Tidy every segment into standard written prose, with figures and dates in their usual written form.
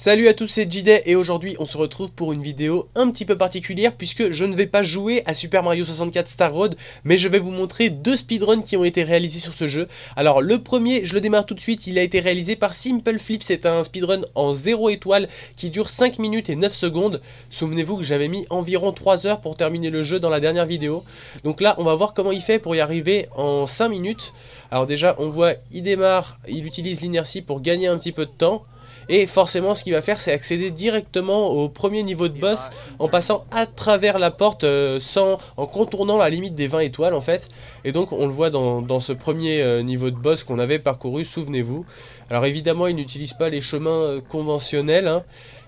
Salut à tous, c'est JD et aujourd'hui on se retrouve pour une vidéo un petit peu particulière puisque je ne vais pas jouer à Super Mario 64 Star Road, mais je vais vous montrer deux speedruns qui ont été réalisés sur ce jeu. Alors le premier, je le démarre tout de suite, il a été réalisé par Simple Flip, c'est un speedrun en 0 étoile qui dure 5 minutes et 9 secondes. Souvenez-vous que j'avais mis environ 3 heures pour terminer le jeu dans la dernière vidéo. Donc là on va voir comment il fait pour y arriver en 5 minutes. Alors déjà on voit, il démarre, il utilise l'inertie pour gagner un petit peu de temps. Et forcément ce qu'il va faire c'est accéder directement au premier niveau de boss en passant à travers la porte en contournant la limite des 20 étoiles en fait. Et donc on le voit dans ce premier niveau de boss qu'on avait parcouru, souvenez-vous. Alors évidemment il n'utilise pas les chemins conventionnels, hein.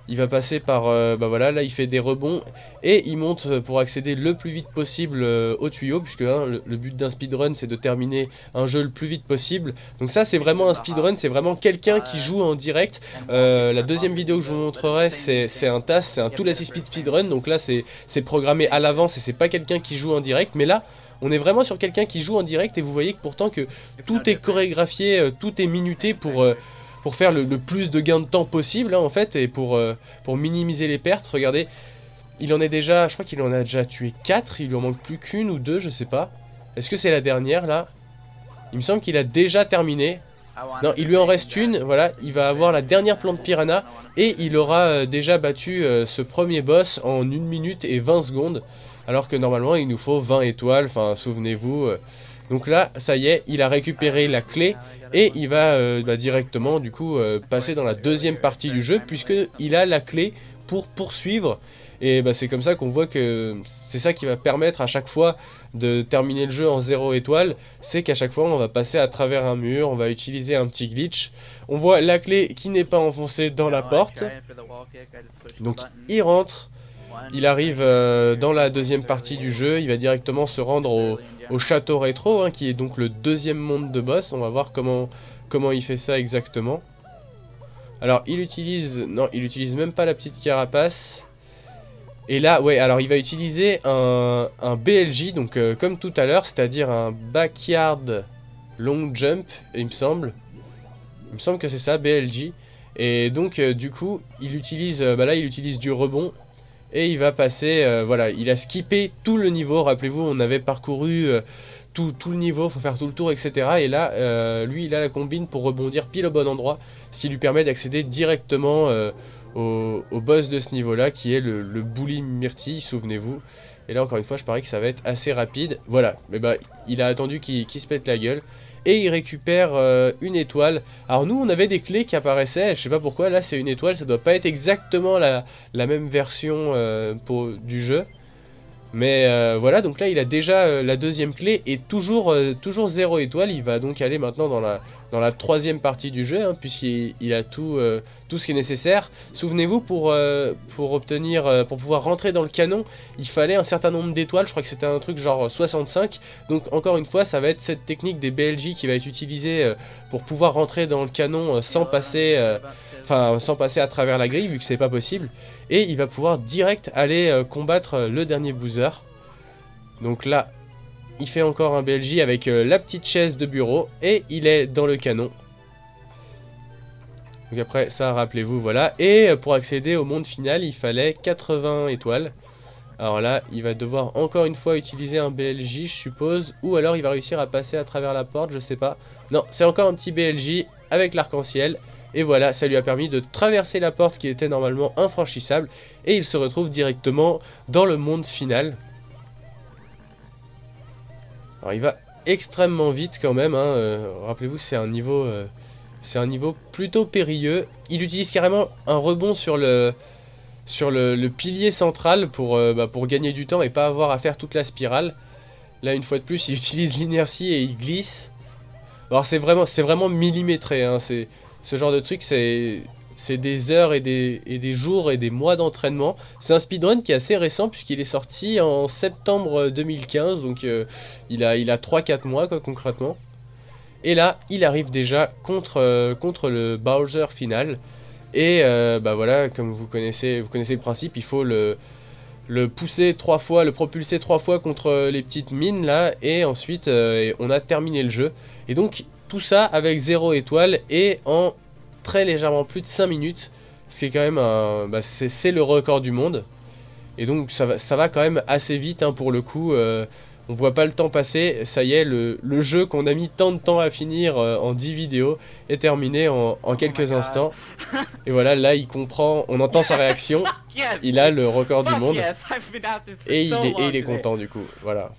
Il va passer par, bah voilà, là il fait des rebonds et il monte pour accéder le plus vite possible au tuyau. Puisque hein, le but d'un speedrun c'est de terminer un jeu le plus vite possible. Donc ça c'est vraiment un speedrun, c'est vraiment quelqu'un qui joue en direct. La deuxième vidéo que je vous montrerai c'est un TAS, c'est un tout la 6 speed speedrun. Donc là c'est programmé à l'avance et c'est pas quelqu'un qui joue en direct. Mais là on est vraiment sur quelqu'un qui joue en direct et vous voyez que pourtant que tout est chorégraphié, tout est minuté pour faire le plus de gain de temps possible hein, en fait, et pour minimiser les pertes. Regardez, il en est déjà, je crois qu'il en a déjà tué 4, il lui en manque plus qu'une ou deux, je sais pas. Est-ce que c'est la dernière là? Il me semble qu'il a déjà terminé. Non, il lui en reste une, voilà, il va avoir la dernière plante piranha et il aura déjà battu ce premier boss en 1 minute et 20 secondes. Alors que normalement il nous faut 20 étoiles, enfin souvenez-vous. Donc là, ça y est, il a récupéré la clé et il va directement du coup passer dans la deuxième partie du jeu puisqu'il a la clé pour poursuivre. Et bah, c'est comme ça qu'on voit que c'est ça qui va permettre à chaque fois de terminer le jeu en 0 étoile. C'est qu'à chaque fois on va passer à travers un mur, on va utiliser un petit glitch. On voit la clé qui n'est pas enfoncée dans la porte. Donc il rentre, il arrive dans la deuxième partie du jeu, il va directement se rendre au château rétro, hein, qui est donc le deuxième monde de boss. On va voir comment il fait ça exactement. Alors il utilise, non il utilise même pas la petite carapace. Et là ouais, alors il va utiliser un BLJ, donc comme tout à l'heure, c'est à dire un backyard long jump il me semble que c'est ça, BLJ. Et donc du coup il utilise, bah là il utilise du rebond. Et il va passer, voilà, il a skippé tout le niveau, rappelez-vous, on avait parcouru tout le niveau, faut faire tout le tour, etc. Et là, lui, il a la combine pour rebondir pile au bon endroit, ce qui lui permet d'accéder directement au boss de ce niveau-là, qui est le Bully Myrtille, souvenez-vous. Et là, encore une fois, je parie que ça va être assez rapide. Voilà, mais bah, il a attendu qu'il se pète la gueule. Et il récupère une étoile. Alors nous on avait des clés qui apparaissaient, je sais pas pourquoi, là c'est une étoile, ça doit pas être exactement la même version du jeu. Mais voilà, donc là il a déjà la deuxième clé et toujours 0 étoile. Il va donc aller maintenant dans la troisième partie du jeu, hein, puisqu'il a tout ce qui est nécessaire. Souvenez-vous, pour pouvoir rentrer dans le canon, il fallait un certain nombre d'étoiles, je crois que c'était un truc genre 65. Donc encore une fois, ça va être cette technique des BLJ qui va être utilisée pour pouvoir rentrer dans le canon sans passer à travers la grille, vu que c'est pas possible. Et il va pouvoir direct aller combattre le dernier Bowser. Donc là, il fait encore un BLJ avec la petite chaise de bureau. Et il est dans le canon. Donc après ça, rappelez-vous, voilà. Et pour accéder au monde final, il fallait 80 étoiles. Alors là, il va devoir encore une fois utiliser un BLJ, je suppose. Ou alors il va réussir à passer à travers la porte, je sais pas. Non, c'est encore un petit BLJ avec l'arc-en-ciel. Et voilà, ça lui a permis de traverser la porte qui était normalement infranchissable. Et il se retrouve directement dans le monde final. Alors il va extrêmement vite quand même, hein. Rappelez-vous, c'est un niveau plutôt périlleux. Il utilise carrément un rebond sur le pilier central pour gagner du temps et pas avoir à faire toute la spirale. Là une fois de plus, il utilise l'inertie et il glisse. Alors c'est vraiment millimétré, hein. Ce genre de truc, c'est des heures et des jours et des mois d'entraînement. C'est un speedrun qui est assez récent puisqu'il est sorti en septembre 2015. Donc il a 3-4 mois quoi, concrètement. Et là, il arrive déjà contre le Bowser final. Et bah voilà, comme vous connaissez le principe, il faut le pousser 3 fois, le propulser 3 fois contre les petites mines là. Et ensuite, on a terminé le jeu. Et donc tout ça avec 0 étoile et en très légèrement plus de 5 minutes. Ce qui est quand même un... Bah, c'est le record du monde. Et donc ça va quand même assez vite hein, pour le coup. On voit pas le temps passer. Ça y est, le jeu qu'on a mis tant de temps à finir en 10 vidéos est terminé en quelques instants. Et voilà, là il comprend, on entend sa réaction. Il a le record du monde. Et il est content du coup. Voilà.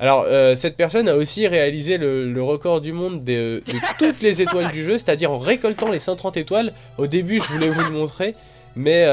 Alors, cette personne a aussi réalisé le record du monde de toutes les étoiles du jeu, c'est-à-dire en récoltant les 130 étoiles. Au début, je voulais vous le montrer, mais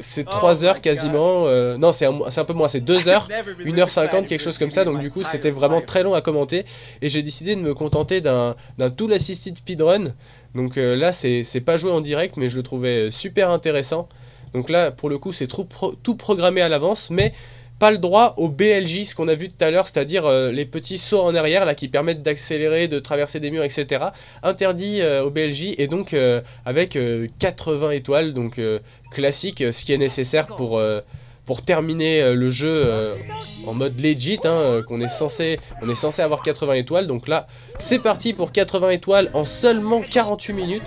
c'est 3 heures quasiment. Non, c'est un peu moins, c'est 2 heures, 1h50, quelque chose comme ça. Donc, du coup, c'était vraiment très long à commenter. Et j'ai décidé de me contenter d'un tout assisted speedrun. Donc là, c'est pas joué en direct, mais je le trouvais super intéressant. Donc là, pour le coup, c'est tout programmé à l'avance, mais... Pas le droit au BLJ, ce qu'on a vu tout à l'heure, c'est-à-dire les petits sauts en arrière là qui permettent d'accélérer, de traverser des murs, etc. Interdit au BLJ et donc avec 80 étoiles, donc classique, ce qui est nécessaire pour terminer le jeu en mode legit, hein, qu'on est censé avoir 80 étoiles. Donc là, c'est parti pour 80 étoiles en seulement 48 minutes.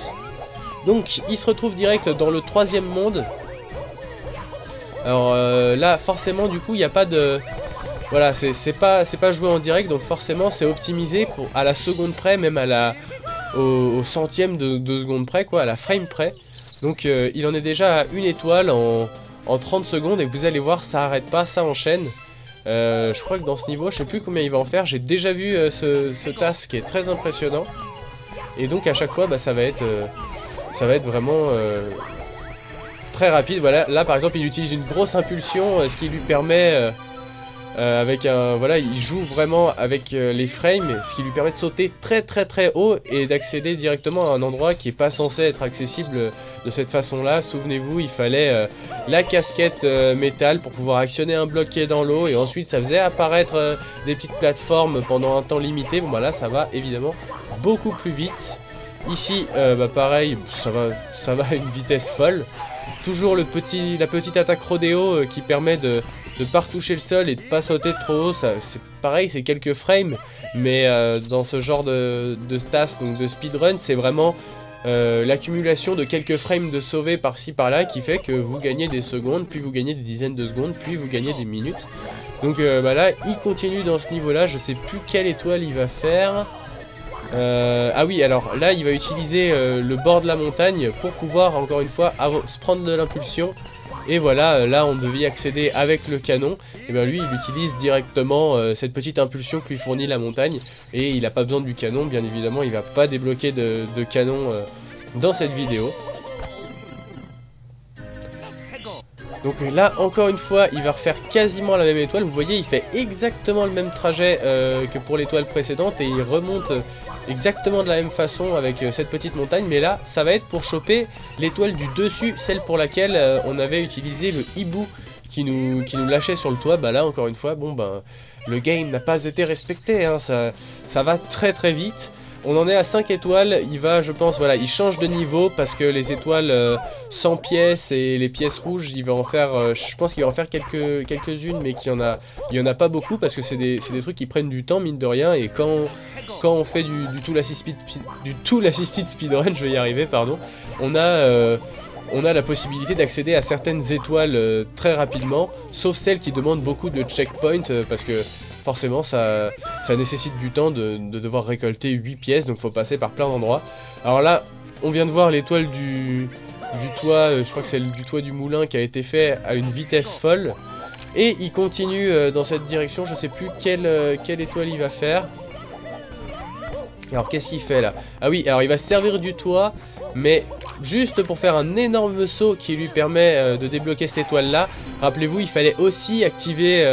Donc il se retrouve direct dans le 3e monde. Alors là forcément du coup il n'y a pas de... Voilà, c'est pas joué en direct, donc forcément c'est optimisé pour, à la seconde près, même à la, au centième de seconde près quoi, à la frame près. Donc il en est déjà à une étoile en 30 secondes et vous allez voir ça arrête pas, ça enchaîne. Je crois que dans ce niveau, je sais plus combien il va en faire, j'ai déjà vu ce TAS qui est très impressionnant. Et donc à chaque fois bah, ça va être vraiment... très rapide. Voilà, là par exemple il utilise une grosse impulsion, ce qui lui permet avec un voilà, il joue vraiment avec les frames, ce qui lui permet de sauter très haut et d'accéder directement à un endroit qui est pas censé être accessible de cette façon là. Souvenez-vous, il fallait la casquette métal pour pouvoir actionner un bloc qui est dans l'eau et ensuite ça faisait apparaître des petites plateformes pendant un temps limité. Bon bah là ça va évidemment beaucoup plus vite. Ici bah pareil, ça va à une vitesse folle. Toujours la petite attaque rodéo qui permet de ne pas retoucher le sol et de pas sauter trop haut. C'est pareil, c'est quelques frames, mais dans ce genre de TAS, donc de speedrun, c'est vraiment l'accumulation de quelques frames de sauver par-ci par-là qui fait que vous gagnez des secondes, puis vous gagnez des dizaines de secondes, puis vous gagnez des minutes. Donc bah là, il continue dans ce niveau-là, je sais plus quelle étoile il va faire. Ah oui, alors là il va utiliser le bord de la montagne pour pouvoir encore une fois se prendre de l'impulsion. Et voilà, là on devait y accéder avec le canon. Et bien lui il utilise directement cette petite impulsion que lui fournit la montagne. Et il n'a pas besoin du canon, bien évidemment il va pas débloquer de canon dans cette vidéo. Donc là encore une fois il va refaire quasiment la même étoile. Vous voyez, il fait exactement le même trajet que pour l'étoile précédente et il remonte exactement de la même façon avec cette petite montagne. Mais là ça va être pour choper l'étoile du dessus, celle pour laquelle on avait utilisé le hibou qui nous lâchait sur le toit. Bah là encore une fois, bon ben le game n'a pas été respecté hein, ça va très vite. On en est à 5 étoiles, il va, je pense, voilà, il change de niveau parce que les étoiles sans pièces et les pièces rouges, il va en faire, je pense qu'il va en faire quelques-unes, mais il y en a pas beaucoup parce que c'est des trucs qui prennent du temps, mine de rien, et quand on fait du tout l'assisted speedrun, je vais y arriver, pardon, on a la possibilité d'accéder à certaines étoiles très rapidement, sauf celles qui demandent beaucoup de checkpoints parce que... Forcément ça nécessite du temps de devoir récolter 8 pièces, donc faut passer par plein d'endroits. Alors là on vient de voir l'étoile du toit, je crois que c'est du toit du moulin qui a été fait à une vitesse folle. Et il continue dans cette direction, je sais plus quelle étoile il va faire. Alors qu'est-ce qu'il fait là? Ah oui, alors il va se servir du toit, mais juste pour faire un énorme saut qui lui permet de débloquer cette étoile là. Rappelez-vous, il fallait aussi activer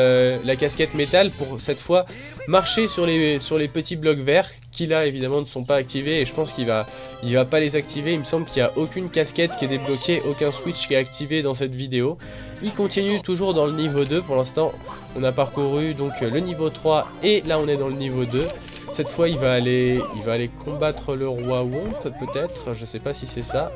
la casquette métal pour cette fois marcher sur les petits blocs verts qui là évidemment ne sont pas activés. Et je pense qu'il va pas les activer. Il me semble qu'il n'y a aucune casquette qui est débloquée, aucun switch qui est activé dans cette vidéo. Il continue toujours dans le niveau 2. Pour l'instant on a parcouru donc le niveau 3 et là on est dans le niveau 2. Cette fois il va aller combattre le roi Womp peut-être, je sais pas si c'est ça.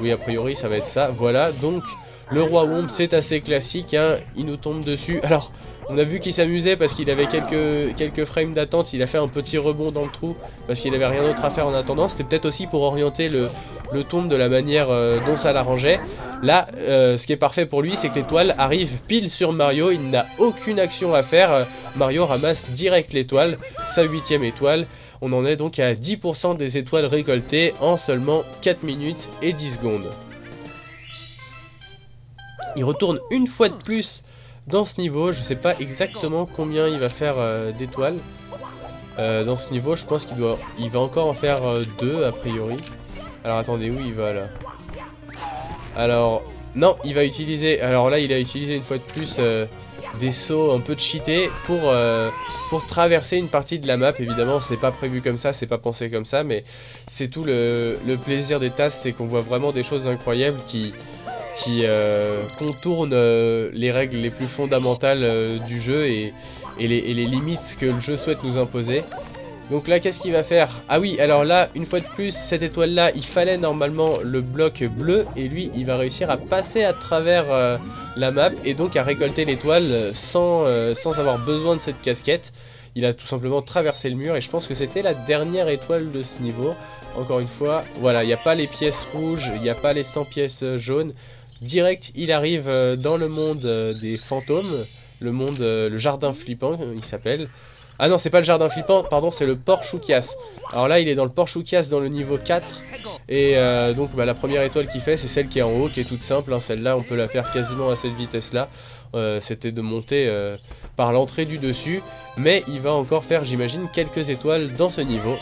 Oui, a priori ça va être ça. Voilà, donc le roi Womp c'est assez classique hein, il nous tombe dessus. Alors on a vu qu'il s'amusait parce qu'il avait quelques frames d'attente, il a fait un petit rebond dans le trou parce qu'il avait rien d'autre à faire en attendant. C'était peut-être aussi pour orienter le, le tombe de la manière dont ça l'arrangeait. Là, ce qui est parfait pour lui, c'est que l'étoile arrive pile sur Mario. Il n'a aucune action à faire. Mario ramasse direct l'étoile, sa 8e étoile. On en est donc à 10% des étoiles récoltées en seulement 4 minutes et 10 secondes. Il retourne une fois de plus dans ce niveau. Je ne sais pas exactement combien il va faire d'étoiles. Dans ce niveau, je pense qu'il va encore en faire 2 a priori. Alors attendez, où il va là? Alors, non, il va utiliser... Alors là, il a utilisé une fois de plus des sauts un peu cheatés pour traverser une partie de la map. Évidemment, c'est pas prévu comme ça, c'est pas pensé comme ça, mais c'est tout le plaisir des TAS, c'est qu'on voit vraiment des choses incroyables qui contournent les règles les plus fondamentales du jeu et les limites que le jeu souhaite nous imposer. Donc là, qu'est-ce qu'il va faire? Ah oui, alors là, une fois de plus, cette étoile-là, il fallait normalement le bloc bleu, et lui, il va réussir à passer à travers la map, et donc à récolter l'étoile sans avoir besoin de cette casquette. Il a tout simplement traversé le mur, et je pense que c'était la dernière étoile de ce niveau. Encore une fois, voilà, il n'y a pas les pièces rouges, il n'y a pas les 100 pièces jaunes. Direct, il arrive dans le monde des fantômes, le jardin flippant, il s'appelle. Ah non, c'est pas le jardin flippant, pardon, c'est le Porchoukias. Alors là, il est dans le Porchoukias dans le niveau 4. Et donc bah, la première étoile qu'il fait, c'est celle qui est en haut, qui est toute simple. Hein. Celle-là, on peut la faire quasiment à cette vitesse-là. C'était de monter par l'entrée du dessus. Mais il va encore faire, j'imagine, quelques étoiles dans ce niveau.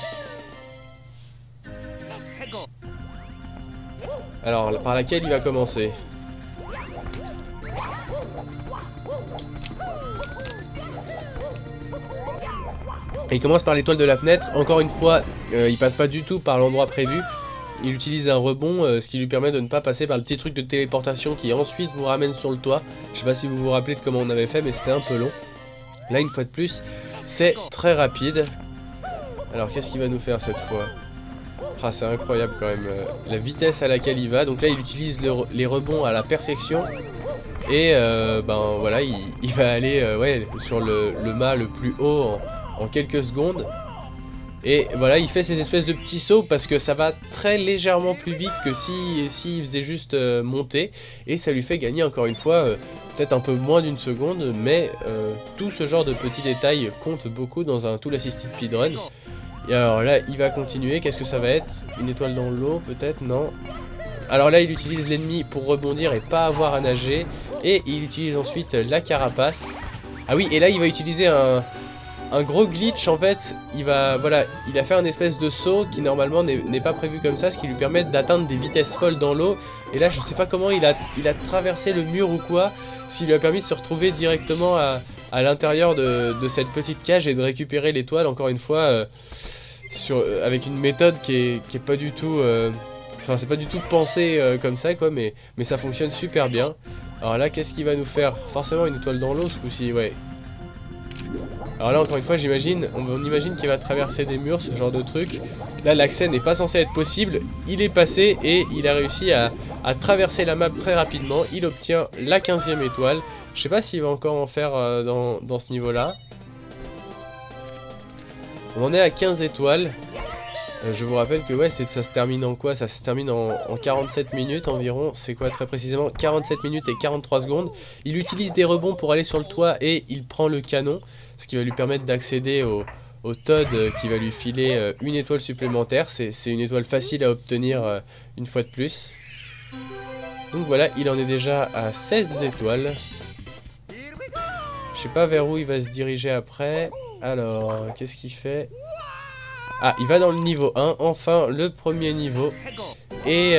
Alors, par laquelle il va commencer ? Il commence par l'étoile de la fenêtre. Encore une fois, il passe pas du tout par l'endroit prévu. Il utilise un rebond, ce qui lui permet de ne pas passer par le petit truc de téléportation qui ensuite vous ramène sur le toit. Je sais pas si vous vous rappelez de comment on avait fait, mais c'était un peu long. Là, une fois de plus, c'est très rapide. Alors, qu'est-ce qu'il va nous faire cette fois? Ah, c'est incroyable quand même, la vitesse à laquelle il va. Donc là, il utilise les rebonds à la perfection. Et ben voilà, il va aller ouais, sur le mât le plus haut en quelques secondes. Et voilà, il fait ces espèces de petits sauts parce que ça va très légèrement plus vite que s'il faisait juste monter, et ça lui fait gagner encore une fois peut-être un peu moins d'une seconde, mais tout ce genre de petits détails compte beaucoup dans un Tool Assisted Speedrun. Et alors là, il va continuer, qu'est-ce que ça va être? Une étoile dans l'eau peut-être? Non. Alors là, il utilise l'ennemi pour rebondir et pas avoir à nager, et il utilise ensuite la carapace. Ah oui, et là, il va utiliser un gros glitch en fait. Il va, voilà, il a fait un espèce de saut qui normalement n'est pas prévu comme ça, ce qui lui permet d'atteindre des vitesses folles dans l'eau. Et là, je sais pas comment il a traversé le mur ou quoi, ce qui lui a permis de se retrouver directement à l'intérieur de cette petite cage et de récupérer l'étoile, encore une fois avec une méthode qui est pas du tout enfin, c'est pas du tout pensé comme ça quoi, mais ça fonctionne super bien. Alors là, qu'est-ce qu'il va nous faire? Forcément une étoile dans l'eau ce coup-ci, ouais. Alors là, encore une fois, j'imagine, on imagine qu'il va traverser des murs, ce genre de truc. Là, l'accès n'est pas censé être possible. Il est passé et il a réussi à traverser la map très rapidement. Il obtient la 15e étoile. Je sais pas s'il va encore en faire dans ce niveau-là. On en est à 15 étoiles. Je vous rappelle que ouais, ça se termine en quoi? Ça se termine en 47 minutes environ. C'est quoi très précisément? 47 minutes et 43 secondes. Il utilise des rebonds pour aller sur le toit et il prend le canon, ce qui va lui permettre d'accéder au Toad qui va lui filer une étoile supplémentaire. C'est une étoile facile à obtenir une fois de plus. Donc voilà, il en est déjà à 16 étoiles. Je sais pas vers où il va se diriger après. Alors, qu'est-ce qu'il fait? Ah, il va dans le niveau 1, enfin le premier niveau. Et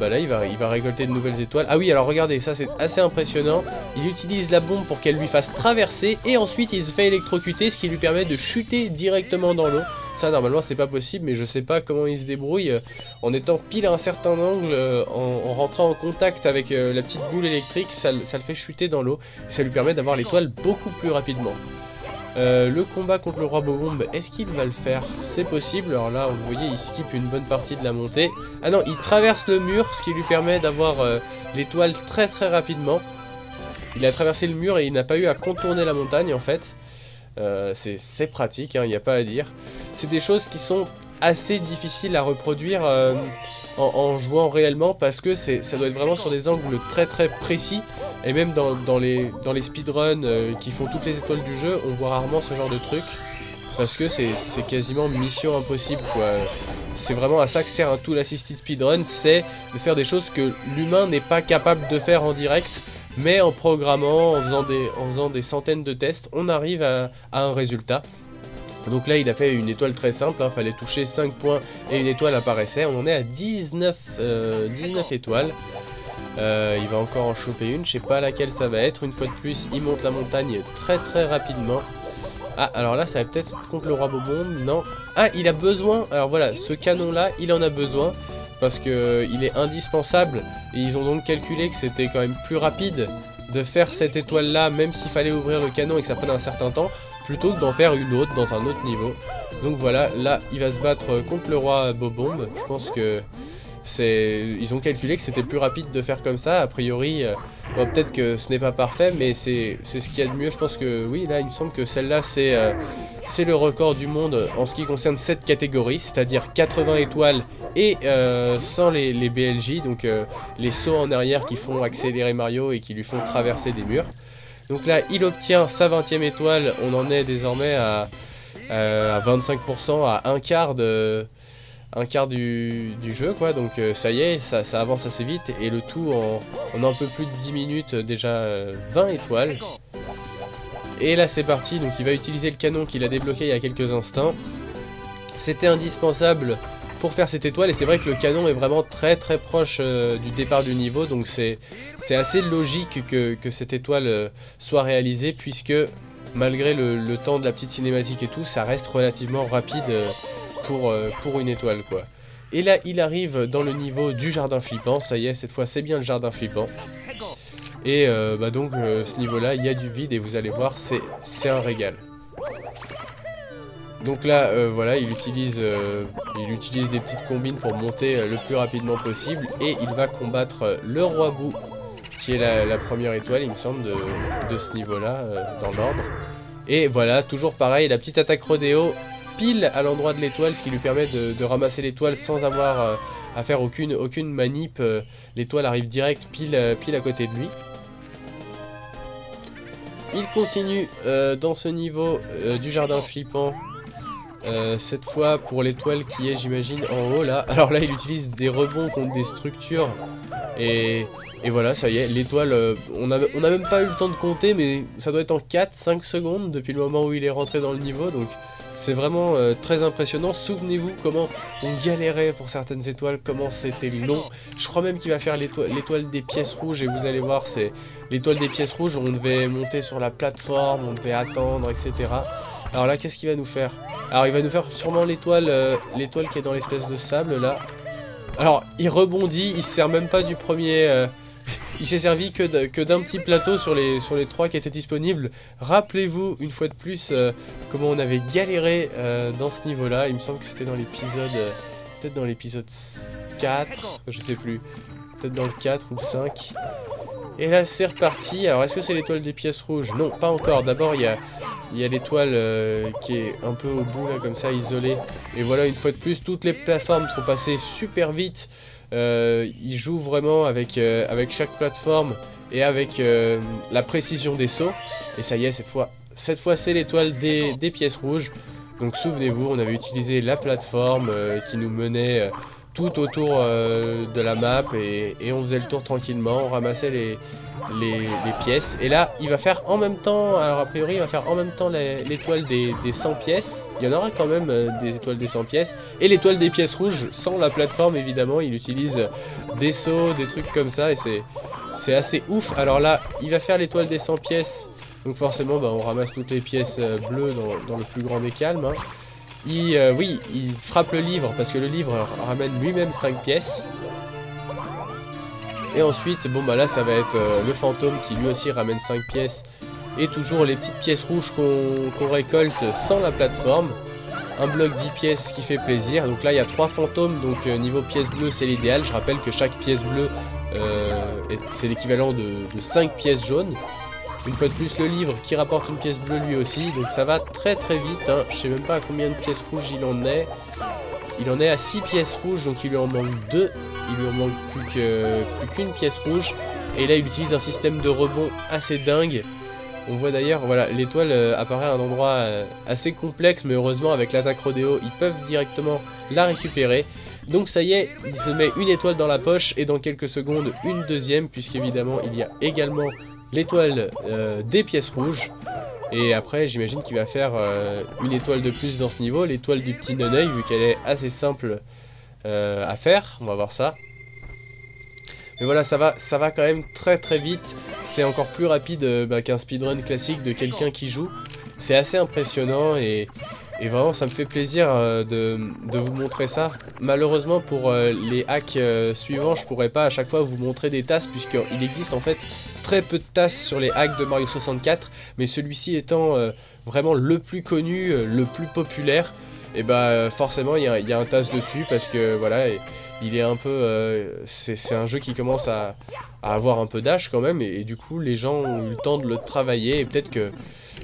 bah là, il va récolter de nouvelles étoiles. Ah oui, alors regardez, ça c'est assez impressionnant. Il utilise la bombe pour qu'elle lui fasse traverser. Et ensuite, il se fait électrocuter, ce qui lui permet de chuter directement dans l'eau. Ça, normalement, c'est pas possible, mais je sais pas comment il se débrouille. En étant pile à un certain angle, en rentrant en contact avec la petite boule électrique, ça le fait chuter dans l'eau. Ça lui permet d'avoir l'étoile beaucoup plus rapidement. Le combat contre le roi Bobombe, est-ce qu'il va le faire? C'est possible. Alors là, vous voyez, il skip une bonne partie de la montée. Ah non, il traverse le mur, ce qui lui permet d'avoir l'étoile très très rapidement. Il a traversé le mur et il n'a pas eu à contourner la montagne en fait. C'est pratique, hein, il n'y a pas à dire. C'est des choses qui sont assez difficiles à reproduire en jouant réellement, parce que ça doit être vraiment sur des angles très très précis. Et même dans les speedruns qui font toutes les étoiles du jeu, on voit rarement ce genre de truc, parce que c'est quasiment mission impossible quoi. C'est vraiment à ça que sert un tool assisted speedrun, c'est de faire des choses que l'humain n'est pas capable de faire en direct, mais en programmant, en faisant des centaines de tests, on arrive à un résultat. Donc là il a fait une étoile très simple, hein, fallait toucher 5 points et une étoile apparaissait, on en est à 19 étoiles. Il va encore en choper une, je sais pas laquelle ça va être, une fois de plus il monte la montagne très très rapidement. Ah alors là ça va peut-être contre le roi Bobombe, non. Ah il a besoin, alors voilà ce canon là il en a besoin parce que il est indispensable et ils ont donc calculé que c'était quand même plus rapide de faire cette étoile là même s'il fallait ouvrir le canon et que ça prenait un certain temps, plutôt que d'en faire une autre dans un autre niveau. Donc voilà, là il va se battre contre le roi Bobombe, je pense que... Ils ont calculé que c'était plus rapide de faire comme ça, a priori, bon, peut-être que ce n'est pas parfait, mais c'est ce qu'il y a de mieux, je pense que oui, là il me semble que celle-là c'est le record du monde en ce qui concerne cette catégorie, c'est-à-dire 80 étoiles et sans les BLJ, donc les sauts en arrière qui font accélérer Mario et qui lui font traverser des murs. Donc là il obtient sa 20e étoile, on en est désormais à 25%, à un quart de... un quart du jeu quoi, donc ça y est, ça avance assez vite et le tout en un peu plus de 10 minutes, déjà 20 étoiles. Et là c'est parti, donc il va utiliser le canon qu'il a débloqué il y a quelques instants. C'était indispensable pour faire cette étoile et c'est vrai que le canon est vraiment très très proche du départ du niveau, donc c'est assez logique que cette étoile soit réalisée puisque malgré le temps de la petite cinématique et tout, ça reste relativement rapide pour une étoile quoi. Et là il arrive dans le niveau du jardin flippant, ça y est cette fois c'est bien le jardin flippant. Et bah donc ce niveau là il y a du vide et vous allez voir c'est un régal. Donc là voilà il utilise des petites combines pour monter le plus rapidement possible et il va combattre le roi Bou qui est la première étoile il me semble de ce niveau là dans l'ordre. Et voilà toujours pareil la petite attaque rodéo pile à l'endroit de l'étoile, ce qui lui permet de ramasser l'étoile sans avoir à faire aucune manip. L'étoile arrive direct pile à côté de lui. Il continue dans ce niveau du jardin flippant, cette fois pour l'étoile qui est j'imagine en haut là. Alors là il utilise des rebonds contre des structures et voilà ça y est l'étoile, on a même pas eu le temps de compter mais ça doit être en 4-5 secondes depuis le moment où il est rentré dans le niveau, donc c'est vraiment très impressionnant. Souvenez-vous comment on galérait pour certaines étoiles, comment c'était long. Je crois même qu'il va faire l'étoile des pièces rouges et vous allez voir, c'est l'étoile des pièces rouges, on devait monter sur la plateforme, on devait attendre, etc. Alors là, qu'est-ce qu'il va nous faire? Alors il va nous faire sûrement l'étoile qui est dans l'espèce de sable là. Alors il rebondit, il se sert même pas du premier... il s'est servi que d'un petit plateau sur les trois qui étaient disponibles. Rappelez-vous une fois de plus comment on avait galéré dans ce niveau là. Il me semble que c'était dans l'épisode, peut-être dans l'épisode 4, je sais plus, peut-être dans le 4 ou le 5. Et là c'est reparti. Alors est-ce que c'est l'étoile des pièces rouges? Non, pas encore. D'abord il y a l'étoile qui est un peu au bout là comme ça, isolée. Et voilà une fois de plus toutes les plateformes sont passées super vite. Il joue vraiment avec chaque plateforme et avec la précision des sauts. Et ça y est, cette fois c'est l'étoile des pièces rouges. Donc souvenez-vous, on avait utilisé la plateforme qui nous menait tout autour de la map et on faisait le tour tranquillement, on ramassait les pièces. Et là, il va faire en même temps, alors a priori, il va faire en même temps l'étoile des 100 pièces. Il y en aura quand même des étoiles des 100 pièces. Et l'étoile des pièces rouges, sans la plateforme évidemment, il utilise des sauts, des trucs comme ça et c'est assez ouf. Alors là, il va faire l'étoile des 100 pièces. Donc forcément, bah, on ramasse toutes les pièces bleues dans le plus grand des calmes. Hein. Oui, il frappe le livre parce que le livre ramène lui-même 5 pièces. Et ensuite, bon bah là ça va être le fantôme qui lui aussi ramène 5 pièces. Et toujours les petites pièces rouges qu'on récolte sans la plateforme. Un bloc 10 pièces qui fait plaisir. Donc là il y a 3 fantômes, donc niveau pièce bleue c'est l'idéal. Je rappelle que chaque pièce bleue c'est l'équivalent de 5 pièces jaunes. Une fois de plus le livre qui rapporte une pièce bleue lui aussi, donc ça va très très vite, hein. Je sais même pas à combien de pièces rouges il en est à 6 pièces rouges, donc il lui en manque 2, il lui en manque plus qu'une pièce rouge. Et là il utilise un système de rebond assez dingue. On voit d'ailleurs, voilà, l'étoile apparaît à un endroit assez complexe, mais heureusement avec l'attaque rodéo, ils peuvent directement la récupérer. Donc ça y est, il se met une étoile dans la poche et dans quelques secondes une deuxième, puisqu'évidemment il y a également l'étoile des pièces rouges. Et après j'imagine qu'il va faire une étoile de plus dans ce niveau, l'étoile du petit non-œil, vu qu'elle est assez simple à faire, on va voir ça. Mais voilà, ça va quand même très vite. C'est encore plus rapide qu'un speedrun classique de quelqu'un qui joue. C'est assez impressionnant et vraiment ça me fait plaisir de vous montrer ça. Malheureusement pour les hacks suivants, je pourrais pas à chaque fois vous montrer des TAS, puisqu'il existe en fait très peu de TAS sur les hacks de Mario 64. Mais celui-ci étant vraiment le plus connu, le plus populaire, et forcément il y a un TAS dessus, parce que voilà... Il est un peu, c'est un jeu qui commence à avoir un peu d'âge quand même, et du coup les gens ont eu le temps de le travailler, et peut-être que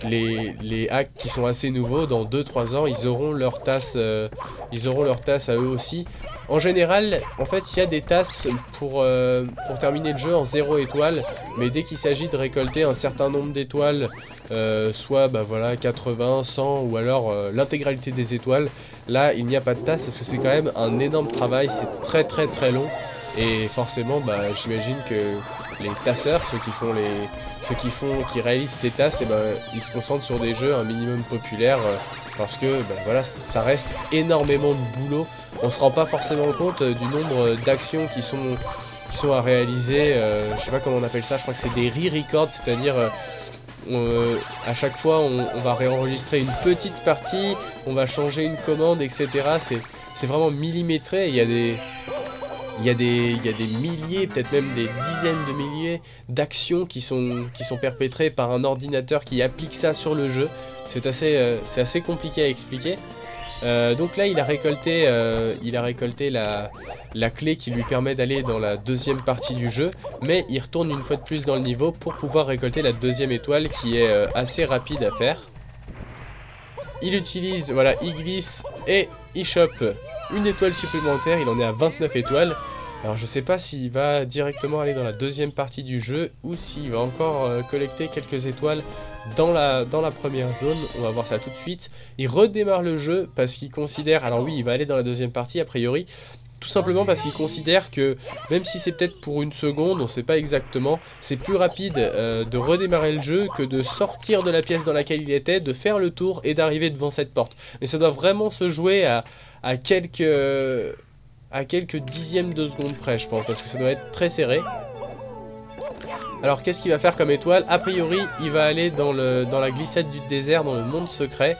les hacks qui sont assez nouveaux, dans 2-3 ans, ils auront leur TAS à eux aussi. En général, en fait, il y a des TAS pour terminer le jeu en 0 étoile, mais dès qu'il s'agit de récolter un certain nombre d'étoiles, soit voilà, 80, 100 ou alors l'intégralité des étoiles, là il n'y a pas de TAS, parce que c'est quand même un énorme travail, c'est très long, et forcément j'imagine que les tasseurs, qui réalisent ces TAS, ils se concentrent sur des jeux un minimum populaires, parce que voilà, ça reste énormément de boulot. On se rend pas forcément compte du nombre d'actions qui sont à réaliser. Je sais pas comment on appelle ça, je crois que c'est des re-records, c'est-à-dire à chaque fois on va réenregistrer une petite partie, on va changer une commande, etc. C'est vraiment millimétré. Il y a des milliers, peut-être même des dizaines de milliers d'actions qui sont perpétrées par un ordinateur qui applique ça sur le jeu. C'est assez compliqué à expliquer. Donc là il a récolté la clé qui lui permet d'aller dans la deuxième partie du jeu, mais il retourne une fois de plus dans le niveau pour pouvoir récolter la deuxième étoile, qui est assez rapide à faire. Il utilise, voilà, il glisse et il chope une étoile supplémentaire, il en est à 29 étoiles. Alors je sais pas s'il va directement aller dans la deuxième partie du jeu, ou s'il va encore collecter quelques étoiles dans la première zone. On va voir ça tout de suite. Il redémarre le jeu parce qu'il considère... Alors oui, il va aller dans la deuxième partie a priori, tout simplement parce qu'il considère que, même si c'est peut-être pour une seconde, on sait pas exactement, c'est plus rapide de redémarrer le jeu que de sortir de la pièce dans laquelle il était, de faire le tour et d'arriver devant cette porte. Mais ça doit vraiment se jouer à quelques dixièmes de seconde près, je pense, parce que ça doit être très serré. Alors qu'est-ce qu'il va faire comme étoile? A priori il va aller dans la glissade du désert, dans le monde secret,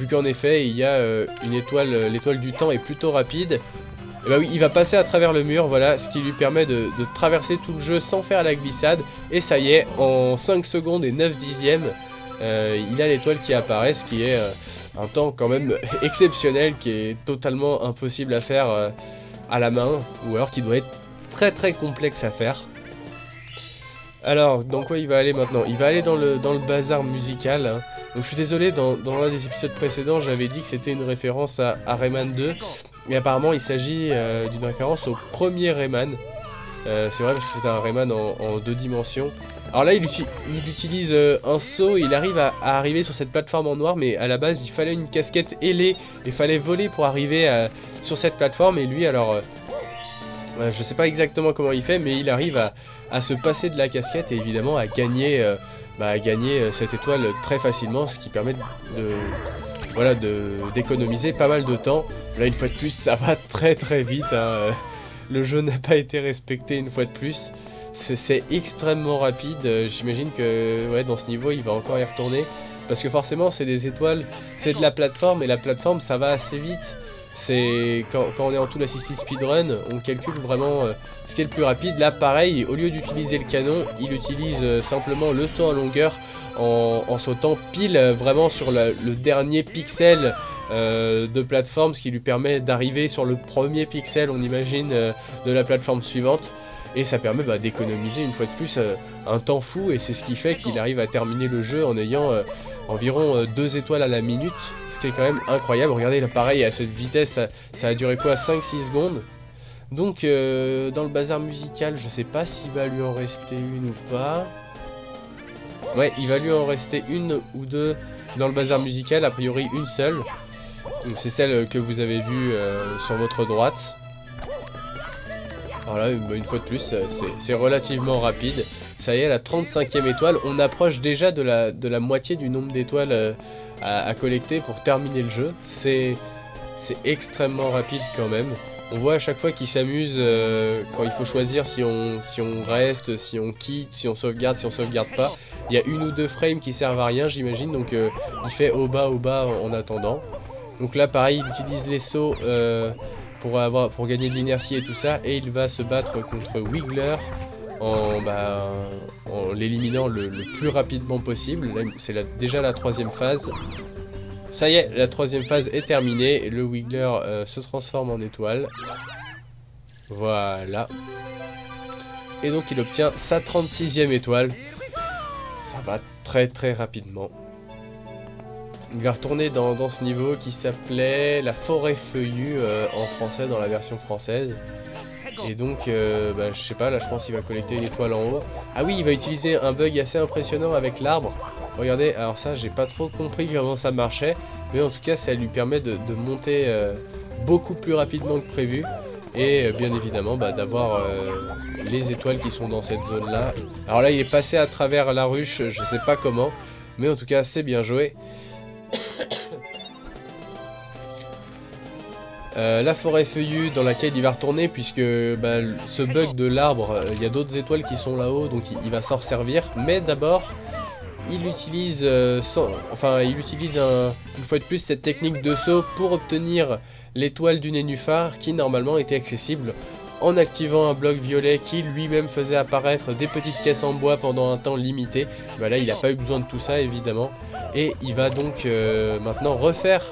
vu qu'en effet il y a une étoile, l'étoile du temps est plutôt rapide. Et oui, il va passer à travers le mur, voilà, ce qui lui permet de traverser tout le jeu sans faire la glissade. Et ça y est, en 5 secondes et 9 dixièmes, il a l'étoile qui apparaît, ce qui est un temps quand même exceptionnel, qui est totalement impossible à faire à la main, ou alors qui doit être très complexe à faire. Alors dans quoi il va aller maintenant? Il va aller dans le bazar musical, hein. Donc je suis désolé, dans l'un des épisodes précédents j'avais dit que c'était une référence à Rayman 2, mais apparemment il s'agit d'une référence au premier Rayman. C'est vrai, parce que c'était un Rayman en 2 dimensions. Alors là il utilise un saut, il arrive à arriver sur cette plateforme en noir, mais à la base il fallait une casquette ailée, il fallait voler pour arriver sur cette plateforme. Et lui, alors je sais pas exactement comment il fait, mais il arrive à se passer de la casquette et évidemment à gagner cette étoile très facilement, ce qui permet d'économiser pas mal de temps. Là une fois de plus ça va très vite, hein. Le jeu n'a pas été respecté une fois de plus, c'est extrêmement rapide. J'imagine que ouais, dans ce niveau il va encore y retourner, parce que forcément c'est des étoiles, c'est de la plateforme, et la plateforme ça va assez vite. C'est quand on est en tout l'assisted speedrun, on calcule vraiment ce qui est le plus rapide. Là pareil, au lieu d'utiliser le canon, il utilise simplement le saut en longueur en sautant pile vraiment sur le dernier pixel de plateforme, ce qui lui permet d'arriver sur le premier pixel, on imagine, de la plateforme suivante. Et ça permet d'économiser une fois de plus un temps fou, et c'est ce qui fait qu'il arrive à terminer le jeu en ayant environ 2 étoiles à la minute, ce qui est quand même incroyable. Regardez, là pareil, à cette vitesse, ça a duré quoi, 5-6 secondes. Donc dans le bazar musical, je sais pas s'il va lui en rester une ou pas. Ouais, il va lui en rester une ou deux dans le bazar musical, a priori une seule. Donc c'est celle que vous avez vue sur votre droite. Alors là, une fois de plus, c'est relativement rapide. Ça y est, la 35e étoile, on approche déjà de la moitié du nombre d'étoiles à collecter pour terminer le jeu. C'est extrêmement rapide quand même. On voit à chaque fois qu'ils s'amusent quand il faut choisir si on reste, si on quitte, si on sauvegarde, si on sauvegarde pas. Il y a une ou deux frames qui servent à rien, j'imagine, donc il fait au bas en attendant. Donc là, pareil, il utilise les sauts pour gagner de l'inertie et tout ça, et il va se battre contre Wiggler en l'éliminant le plus rapidement possible. C'est déjà la troisième phase. Ça y est, la troisième phase est terminée, le Wiggler se transforme en étoile. Voilà. Et donc il obtient sa 36e étoile. Ça va très très rapidement. Il va retourner dans ce niveau qui s'appelait la forêt feuillue en français, dans la version française. Et donc, je sais pas, là je pense qu'il va collecter une étoile en haut. Ah oui, il va utiliser un bug assez impressionnant avec l'arbre. Regardez, alors ça j'ai pas trop compris comment ça marchait, mais en tout cas ça lui permet de monter beaucoup plus rapidement que prévu. Et bien évidemment d'avoir les étoiles qui sont dans cette zone là. Alors là il est passé à travers la ruche, je sais pas comment, mais en tout cas c'est bien joué. La forêt feuillue dans laquelle il va retourner, puisque ce bug de l'arbre, il y a d'autres étoiles qui sont là-haut, donc il va s'en resservir. Mais d'abord, il utilise une fois de plus cette technique de saut pour obtenir l'étoile du nénuphar qui normalement était accessible en activant un bloc violet qui lui-même faisait apparaître des petites caisses en bois pendant un temps limité. Là, il n'a pas eu besoin de tout ça évidemment. Et il va donc maintenant refaire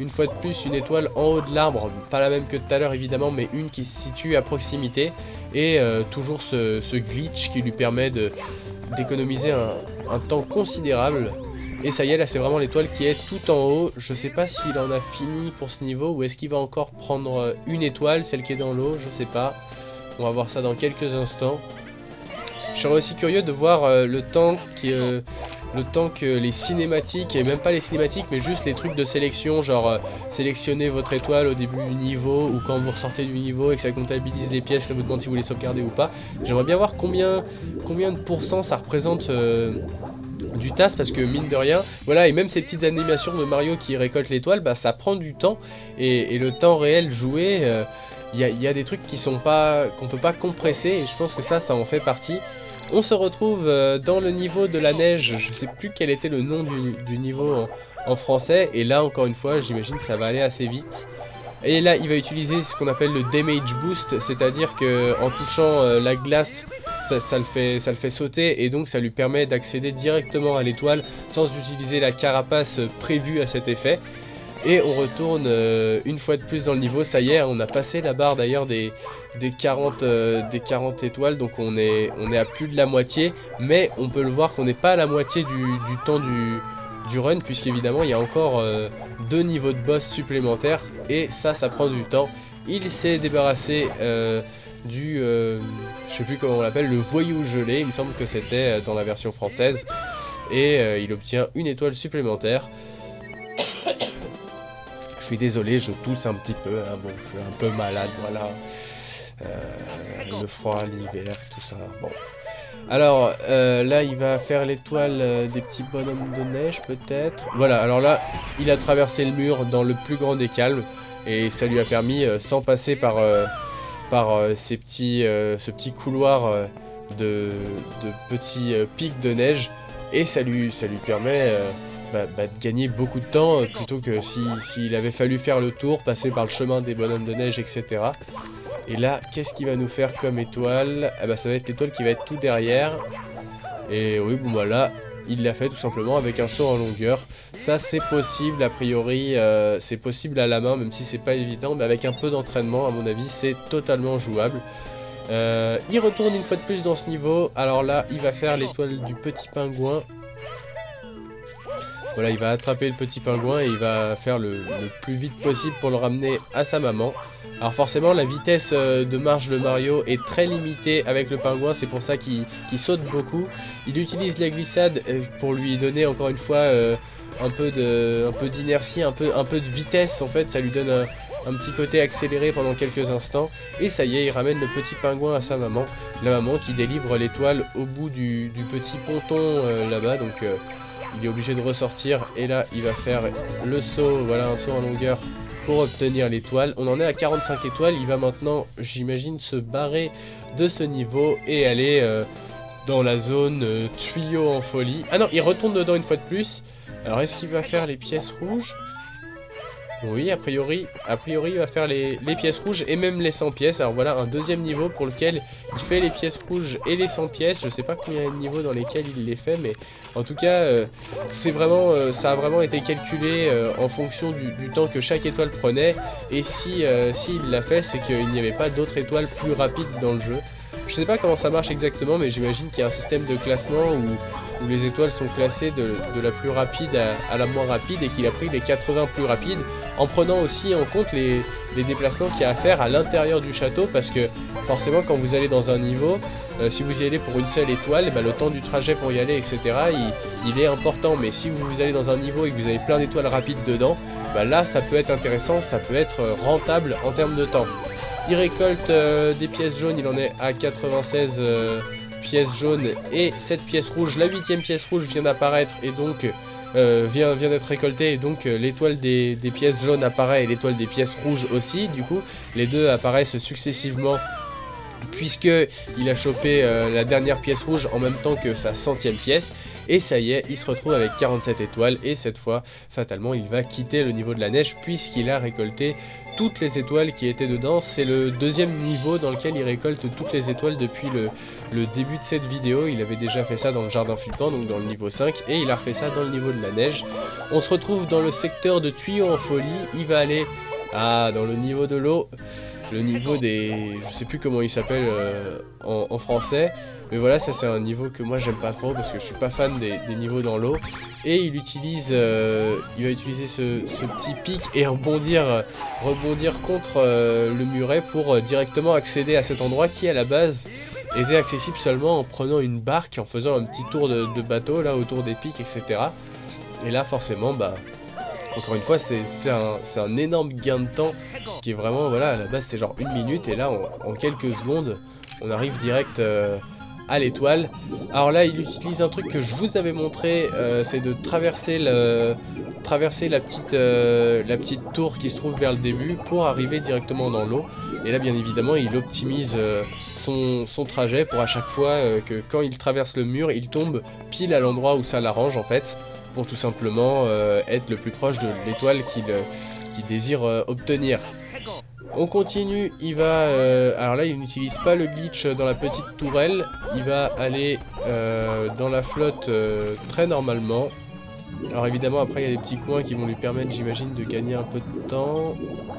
une fois de plus une étoile en haut de l'arbre, pas la même que tout à l'heure évidemment, mais une qui se situe à proximité, et toujours ce glitch qui lui permet d'économiser un temps considérable. Et ça y est, là c'est vraiment l'étoile qui est tout en haut. Je sais pas s'il en a fini pour ce niveau, ou est-ce qu'il va encore prendre une étoile, celle qui est dans l'eau, je sais pas. On va voir ça dans quelques instants. Je serais aussi curieux de voir le temps que les cinématiques, et même pas les cinématiques, mais juste les trucs de sélection, genre sélectionner votre étoile au début du niveau, ou quand vous ressortez du niveau et que ça comptabilise les pièces, ça vous demande si vous voulez sauvegarder ou pas. J'aimerais bien voir combien de pourcents ça représente du TAS, parce que mine de rien, voilà, et même ces petites animations de Mario qui récolte l'étoile, ça prend du temps, et le temps réel joué, il y a des trucs qui sont pas, qu'on peut pas compresser, et je pense que ça en fait partie. On se retrouve dans le niveau de la neige, je sais plus quel était le nom du niveau en français, et là encore une fois j'imagine que ça va aller assez vite. Et là il va utiliser ce qu'on appelle le damage boost, c'est-à-dire qu'en touchant la glace, ça le fait sauter, et donc ça lui permet d'accéder directement à l'étoile sans utiliser la carapace prévue à cet effet. Et on retourne une fois de plus dans le niveau. Ça y est, on a passé la barre d'ailleurs des 40 étoiles, donc on est à plus de la moitié, mais on peut le voir qu'on n'est pas à la moitié du temps du run, puisqu'évidemment il y a encore deux niveaux de boss supplémentaires, et ça prend du temps. Il s'est débarrassé du je sais plus comment on l'appelle, le voyou gelé, il me semble que c'était dans la version française, et il obtient une étoile supplémentaire. Je suis désolé, je tousse un petit peu, hein. Bon, je suis un peu malade, voilà, le froid, l'hiver, tout ça, bon. Alors, là, il va faire l'étoile des petits bonhommes de neige, peut-être. Voilà, alors là, il a traversé le mur dans le plus grand des calmes, et ça lui a permis, sans passer par ce petit couloir de petits pics de neige, et ça lui permet... de gagner beaucoup de temps, plutôt que s'il avait fallu faire le tour, passer par le chemin des bonhommes de neige, etc. Et là, qu'est-ce qu'il va nous faire comme étoile? Ça va être l'étoile qui va être tout derrière. Et oui, bon là, il l'a fait tout simplement avec un saut en longueur. Ça, c'est possible, a priori, c'est possible à la main, même si c'est pas évident, mais avec un peu d'entraînement, à mon avis, c'est totalement jouable. Il retourne une fois de plus dans ce niveau. Alors là, il va faire l'étoile du petit pingouin. Voilà, il va attraper le petit pingouin et il va faire le plus vite possible pour le ramener à sa maman. Alors forcément, la vitesse de marche de Mario est très limitée avec le pingouin, c'est pour ça qu'il saute beaucoup. Il utilise la glissade pour lui donner encore une fois un peu d'inertie, un peu de vitesse en fait, ça lui donne un petit côté accéléré pendant quelques instants. Et ça y est, il ramène le petit pingouin à sa maman. La maman qui délivre l'étoile au bout du petit ponton là-bas. Donc il est obligé de ressortir. Et là, il va faire le saut. Voilà, un saut en longueur pour obtenir l'étoile. On en est à 45 étoiles. Il va maintenant, j'imagine, se barrer de ce niveau et aller dans la zone tuyau en folie. Ah non, il retourne dedans une fois de plus. Alors, est-ce qu'il va faire les pièces rouges ? Oui, a priori il va faire les pièces rouges et même les 100 pièces. Alors voilà un deuxième niveau pour lequel il fait les pièces rouges et les 100 pièces. Je sais pas combien de niveaux dans lesquels il les fait, mais en tout cas c'est vraiment, ça a vraiment été calculé en fonction du temps que chaque étoile prenait. Et s'il l'a fait, c'est qu'il n'y avait pas d'autres étoiles plus rapides dans le jeu. Je sais pas comment ça marche exactement, mais j'imagine qu'il y a un système de classement où les étoiles sont classées de la plus rapide à la moins rapide et qu'il a pris les 80 plus rapides en prenant aussi en compte les déplacements qu'il y a à faire à l'intérieur du château, parce que forcément quand vous allez dans un niveau, si vous y allez pour une seule étoile, bah, le temps du trajet pour y aller, etc., il est important. Mais si vous allez dans un niveau et que vous avez plein d'étoiles rapides dedans, bah, là ça peut être intéressant, ça peut être rentable en termes de temps. Il récolte des pièces jaunes, il en est à 96 pièces jaunes et 7 pièces rouges. La 8ème pièce rouge vient d'apparaître et donc vient d'être récoltée, et donc l'étoile des pièces jaunes apparaît et l'étoile des pièces rouges aussi. Du coup, les deux apparaissent successivement puisque il a chopé la dernière pièce rouge en même temps que sa 100ème pièce. Et ça y est, il se retrouve avec 47 étoiles et cette fois, fatalement, il va quitter le niveau de la neige puisqu'il a récolté toutes les étoiles qui étaient dedans. C'est le deuxième niveau dans lequel il récolte toutes les étoiles depuis le début de cette vidéo. Il avait déjà fait ça dans le jardin flippant, donc dans le niveau 5, et il a refait ça dans le niveau de la neige. On se retrouve dans le secteur de tuyaux en folie. Il va aller dans le niveau de l'eau, le niveau des... je sais plus comment il s'appelle en français. Mais voilà, ça c'est un niveau que moi j'aime pas trop parce que je suis pas fan des niveaux dans l'eau. Et il va utiliser ce petit pic et rebondir contre le muret pour directement accéder à cet endroit qui à la base était accessible seulement en prenant une barque, en faisant un petit tour de bateau là autour des pics, etc. Et là forcément, bah... encore une fois, c'est un énorme gain de temps qui est vraiment, voilà, à la base c'est genre une minute et là en quelques secondes on arrive direct à l'étoile. Alors là il utilise un truc que je vous avais montré, c'est de traverser la petite tour qui se trouve vers le début pour arriver directement dans l'eau. Et là bien évidemment il optimise son trajet pour à chaque fois que quand il traverse le mur il tombe pile à l'endroit où ça l'arrange en fait, pour tout simplement être le plus proche de l'étoile qu'il désire obtenir. On continue, il va... alors là il n'utilise pas le glitch dans la petite tourelle, il va aller dans la flotte très normalement. Alors évidemment après il y a des petits coins qui vont lui permettre, j'imagine, de gagner un peu de temps.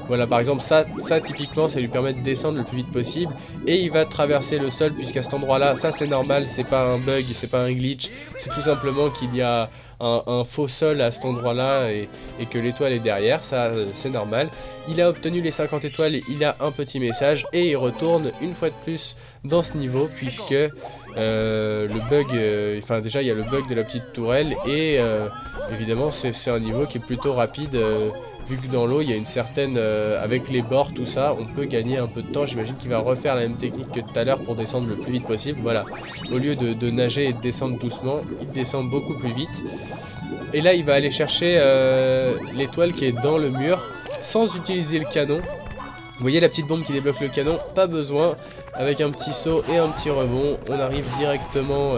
Voilà, par exemple ça typiquement ça lui permet de descendre le plus vite possible. Et il va traverser le sol puisqu'à cet endroit là, ça c'est normal, c'est pas un bug, c'est pas un glitch. C'est tout simplement qu'il y a un faux sol à cet endroit là et que l'étoile est derrière, ça c'est normal. Il a obtenu les 50 étoiles, il a un petit message et il retourne une fois de plus dans ce niveau puisque le bug, enfin déjà il y a le bug de la petite tourelle et évidemment c'est un niveau qui est plutôt rapide vu que dans l'eau il y a une certaine, avec les bords tout ça, on peut gagner un peu de temps. J'imagine qu'il va refaire la même technique que tout à l'heure pour descendre le plus vite possible. Voilà, au lieu de nager et de descendre doucement, il descend beaucoup plus vite. Et là il va aller chercher l'étoile qui est dans le mur sans utiliser le canon. Vous voyez la petite bombe qui débloque le canon, pas besoin. Avec un petit saut et un petit rebond, on arrive directement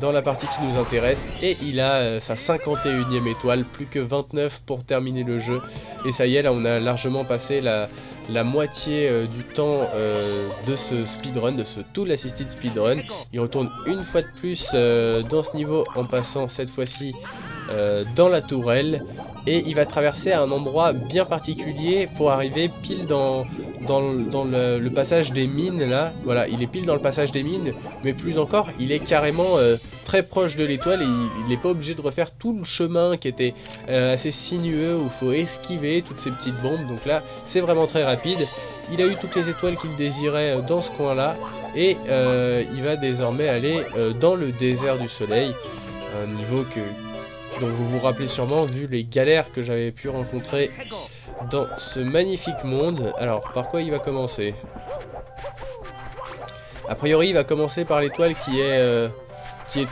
dans la partie qui nous intéresse. Et il a sa 51ème étoile, plus que 29 pour terminer le jeu. Et ça y est, là on a largement passé la moitié du temps de ce speedrun, de ce tool assisted speedrun. Il retourne une fois de plus dans ce niveau en passant cette fois-ci dans la tourelle. et il va traverser à un endroit bien particulier pour arriver pile dans le passage des mines là. Voilà, il est pile dans le passage des mines, mais plus encore, il est carrément très proche de l'étoile et il n'est pas obligé de refaire tout le chemin qui était assez sinueux où il faut esquiver toutes ces petites bombes. Donc là, c'est vraiment très rapide. Il a eu toutes les étoiles qu'il désirait dans ce coin là et il va désormais aller dans le désert du soleil, un niveau que dont vous vous rappelez sûrement vu les galères que j'avais pu rencontrer dans ce magnifique monde. Alors par quoi il va commencer? A priori il va commencer par l'étoile qui est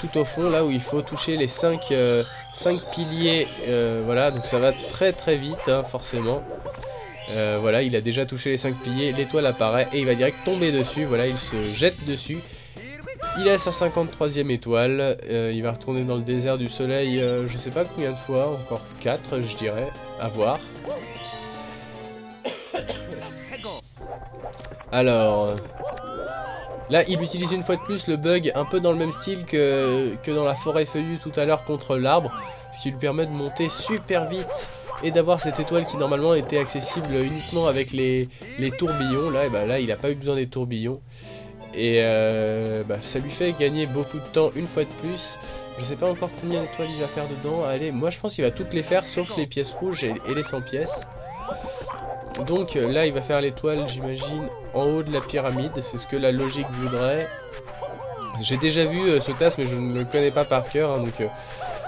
tout au fond là où il faut toucher les 5 piliers, voilà, donc ça va très très vite hein, forcément. Voilà, il a déjà touché les 5 piliers, l'étoile apparaît et il va direct tomber dessus. Voilà, il se jette dessus. Il a sa 53e étoile, il va retourner dans le désert du soleil, je sais pas combien de fois, encore 4 je dirais, à voir. Alors, là il utilise une fois de plus le bug un peu dans le même style que dans la forêt feuillue tout à l'heure contre l'arbre, ce qui lui permet de monter super vite et d'avoir cette étoile qui normalement était accessible uniquement avec les tourbillons. Là, et bah là il n'a pas eu besoin des tourbillons. Et bah, ça lui fait gagner beaucoup de temps une fois de plus. Je sais pas encore combien d'étoiles il va faire dedans. Allez, moi je pense qu'il va toutes les faire sauf les pièces rouges et les 100 pièces. Donc là il va faire l'étoile j'imagine en haut de la pyramide. C'est ce que la logique voudrait. J'ai déjà vu ce TAS mais je ne le connais pas par cœur hein, donc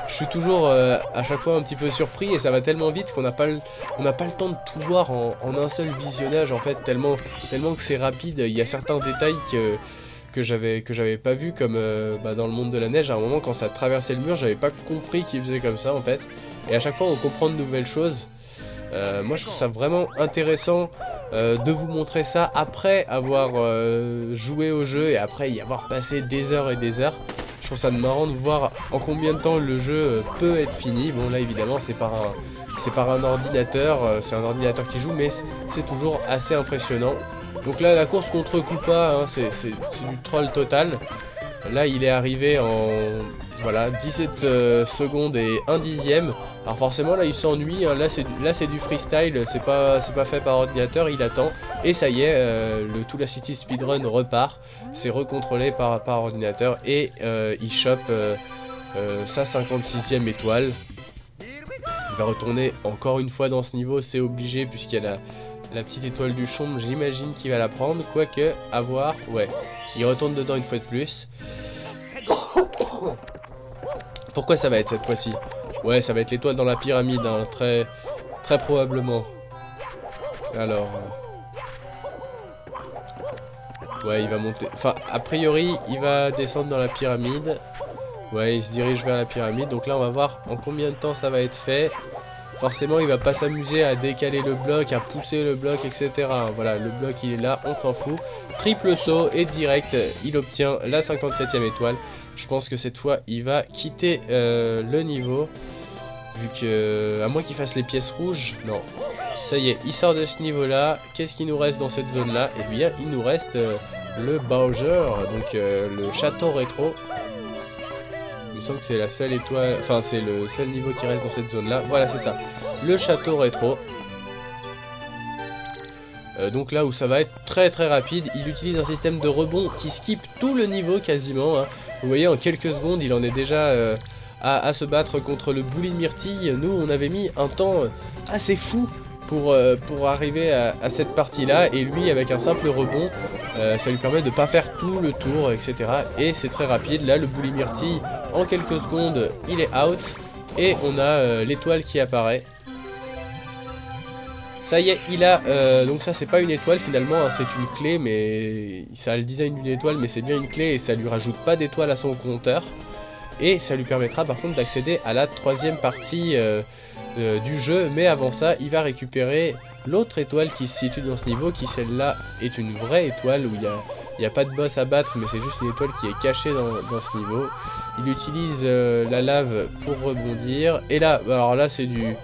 je suis toujours à chaque fois un petit peu surpris et ça va tellement vite qu'on n'a pas le temps de tout voir en un seul visionnage en fait, tellement que c'est rapide. Il y a certains détails que j'avais pas vu comme bah, dans le monde de la neige à un moment quand ça traversait le mur j'avais pas compris qu'il faisait comme ça en fait, et à chaque fois on comprend de nouvelles choses. Moi je trouve ça vraiment intéressant de vous montrer ça après avoir joué au jeu et après y avoir passé des heures et des heures. Je trouve ça marrant de voir en combien de temps le jeu peut être fini. Bon là évidemment c'est par un ordinateur, c'est un ordinateur qui joue, mais c'est toujours assez impressionnant. Donc là la course contre Koopa, hein, c'est du troll total. Là il est arrivé en voilà 17 secondes et 1/10. Alors forcément là il s'ennuie, hein. Là c'est du freestyle, c'est pas fait par ordinateur, il attend. Et ça y est, le Tula City Speedrun repart, c'est recontrôlé par ordinateur et il chope sa 56e étoile. Il va retourner encore une fois dans ce niveau, c'est obligé puisqu'il y a la petite étoile du chôme, j'imagine qu'il va la prendre, quoique, à voir, ouais, il retourne dedans une fois de plus. Pourquoi ça va être cette fois-ci? Ouais, ça va être l'étoile dans la pyramide, hein, très, très probablement. Alors, ouais, il va monter. Enfin, a priori, il va descendre dans la pyramide. Ouais, il se dirige vers la pyramide. Donc là, on va voir en combien de temps ça va être fait. Forcément, il va pas s'amuser à décaler le bloc, à pousser le bloc, etc. Voilà, le bloc, il est là, on s'en fout. Triple saut et direct, il obtient la 57e étoile. Je pense que cette fois, il va quitter le niveau. Vu que, à moins qu'il fasse les pièces rouges, non. Ça y est, il sort de ce niveau-là. Qu'est-ce qu'il nous reste dans cette zone-là? Eh bien, il nous reste le Bowser, donc le château rétro. Il me semble que c'est la seule étoile, enfin, c'est le seul niveau qui reste dans cette zone-là. Voilà, c'est ça, le château rétro. Donc là où ça va être très très rapide, il utilise un système de rebond qui skip tout le niveau quasiment. Hein. Vous voyez, en quelques secondes, il en est déjà à se battre contre le Bully Myrtille. Nous, on avait mis un temps assez fou pour arriver à cette partie-là. Et lui, avec un simple rebond, ça lui permet de ne pas faire tout le tour, etc. Et c'est très rapide. Là, le Bully Myrtille, en quelques secondes, il est out. Et on a l'étoile qui apparaît. Ça y est, il a... donc ça, c'est pas une étoile, finalement, hein, c'est une clé, mais... Ça a le design d'une étoile, mais c'est bien une clé, et ça lui rajoute pas d'étoile à son compteur. Et ça lui permettra, par contre, d'accéder à la 3e partie du jeu. Mais avant ça, il va récupérer l'autre étoile qui se situe dans ce niveau, qui, celle-là, est une vraie étoile, où il n'y a pas de boss à battre, mais c'est juste une étoile qui est cachée dans ce niveau. Il utilise la lave pour rebondir. Et là, alors là, c'est du...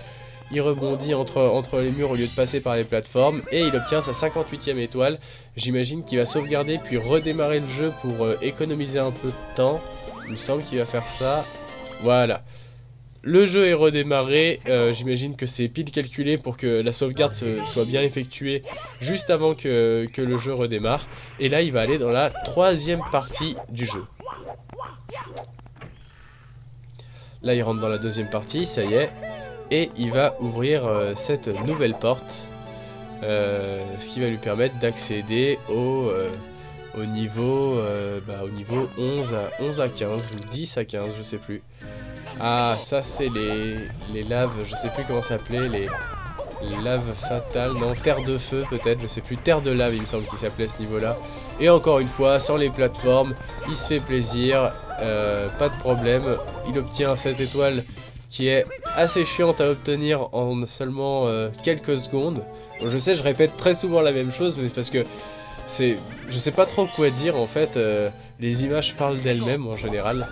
Il rebondit entre les murs au lieu de passer par les plateformes et il obtient sa 58e étoile. J'imagine qu'il va sauvegarder puis redémarrer le jeu pour économiser un peu de temps. Il me semble qu'il va faire ça. Voilà. Le jeu est redémarré, j'imagine que c'est pile calculé pour que la sauvegarde soit bien effectuée juste avant que le jeu redémarre. Et là il va aller dans la troisième partie du jeu. Là il rentre dans la deuxième partie, ça y est. Et il va ouvrir cette nouvelle porte, ce qui va lui permettre d'accéder au niveau 11 à 15 ou 10 à 15, je sais plus. Ah, ça c'est les laves, je sais plus comment ça s'appelait, les laves fatales, non, terre de feu peut-être, je sais plus, terre de lave il me semble qu'il s'appelait ce niveau-là. Et encore une fois, sans les plateformes, il se fait plaisir, pas de problème, il obtient cette étoile qui est assez chiante à obtenir en seulement quelques secondes. Je sais, je répète très souvent la même chose, mais parce que c'est, je sais pas trop quoi dire en fait, les images parlent d'elles-mêmes en général.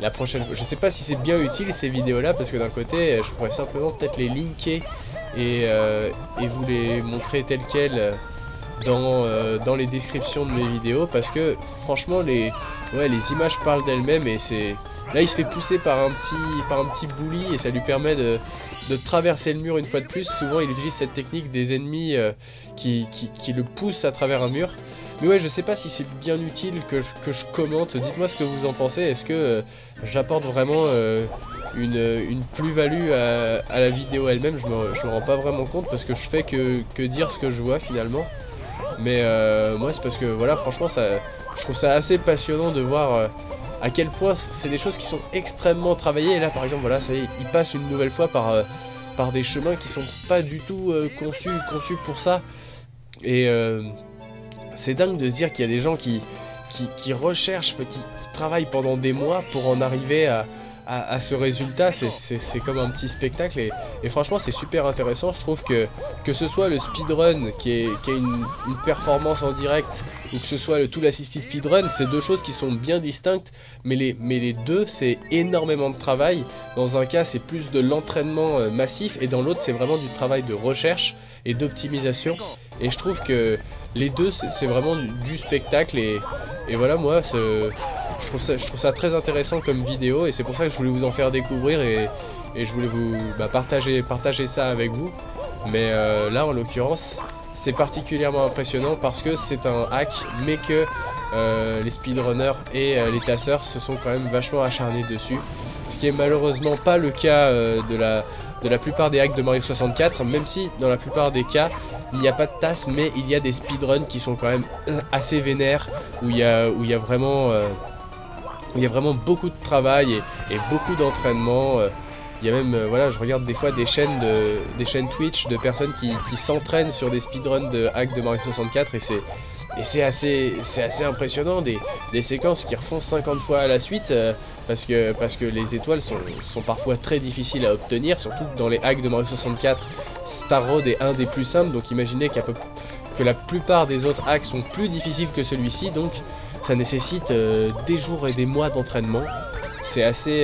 La prochaine fois, je sais pas si c'est bien utile ces vidéos là, parce que d'un côté je pourrais simplement peut-être les linker et vous les montrer telles quelles dans les descriptions de mes vidéos, parce que franchement les images parlent d'elles-mêmes. Et c'est là il se fait pousser par un petit bully et ça lui permet de traverser le mur une fois de plus. Souvent il utilise cette technique des ennemis qui le poussent à travers un mur. Mais ouais, je sais pas si c'est bien utile que je commente, dites-moi ce que vous en pensez, est-ce que j'apporte vraiment une plus-value à la vidéo elle-même, je me rends pas vraiment compte parce que je fais que dire ce que je vois finalement. Mais moi c'est parce que voilà, franchement ça, je trouve ça assez passionnant de voir à quel point c'est des choses qui sont extrêmement travaillées. Et là par exemple, voilà, ça y est, il passe une nouvelle fois par des chemins qui sont pas du tout conçus pour ça. Et c'est dingue de se dire qu'il y a des gens qui recherchent, qui travaillent pendant des mois pour en arriver à ce résultat. C'est comme un petit spectacle et franchement c'est super intéressant. Je trouve que ce soit le speedrun qui est une performance en direct, ou que ce soit le tool assisted speedrun, c'est deux choses qui sont bien distinctes, mais les deux c'est énormément de travail. Dans un cas c'est plus de l'entraînement massif et dans l'autre c'est vraiment du travail de recherche et d'optimisation. Et je trouve que les deux c'est vraiment du spectacle et voilà, moi je trouve ça très intéressant comme vidéo et c'est pour ça que je voulais vous en faire découvrir et je voulais vous partager ça avec vous. Mais là en l'occurrence c'est particulièrement impressionnant parce que c'est un hack, mais que les speedrunners et les tasseurs se sont quand même vachement acharnés dessus, ce qui est malheureusement pas le cas de la plupart des hacks de Mario 64, même si dans la plupart des cas il n'y a pas de TAS, mais il y a des speedruns qui sont quand même assez vénères, où il y a vraiment beaucoup de travail et beaucoup d'entraînement. Il y a même, voilà, je regarde des fois des chaînes Twitch de personnes qui s'entraînent sur des speedruns de hacks de Mario 64 et c'est assez impressionnant, des séquences qui refont 50 fois à la suite parce que les étoiles sont parfois très difficiles à obtenir, surtout que dans les hacks de Mario 64, Star Road est un des plus simples, donc imaginez que la plupart des autres hacks sont plus difficiles que celui-ci, donc ça nécessite des jours et des mois d'entraînement. C'est assez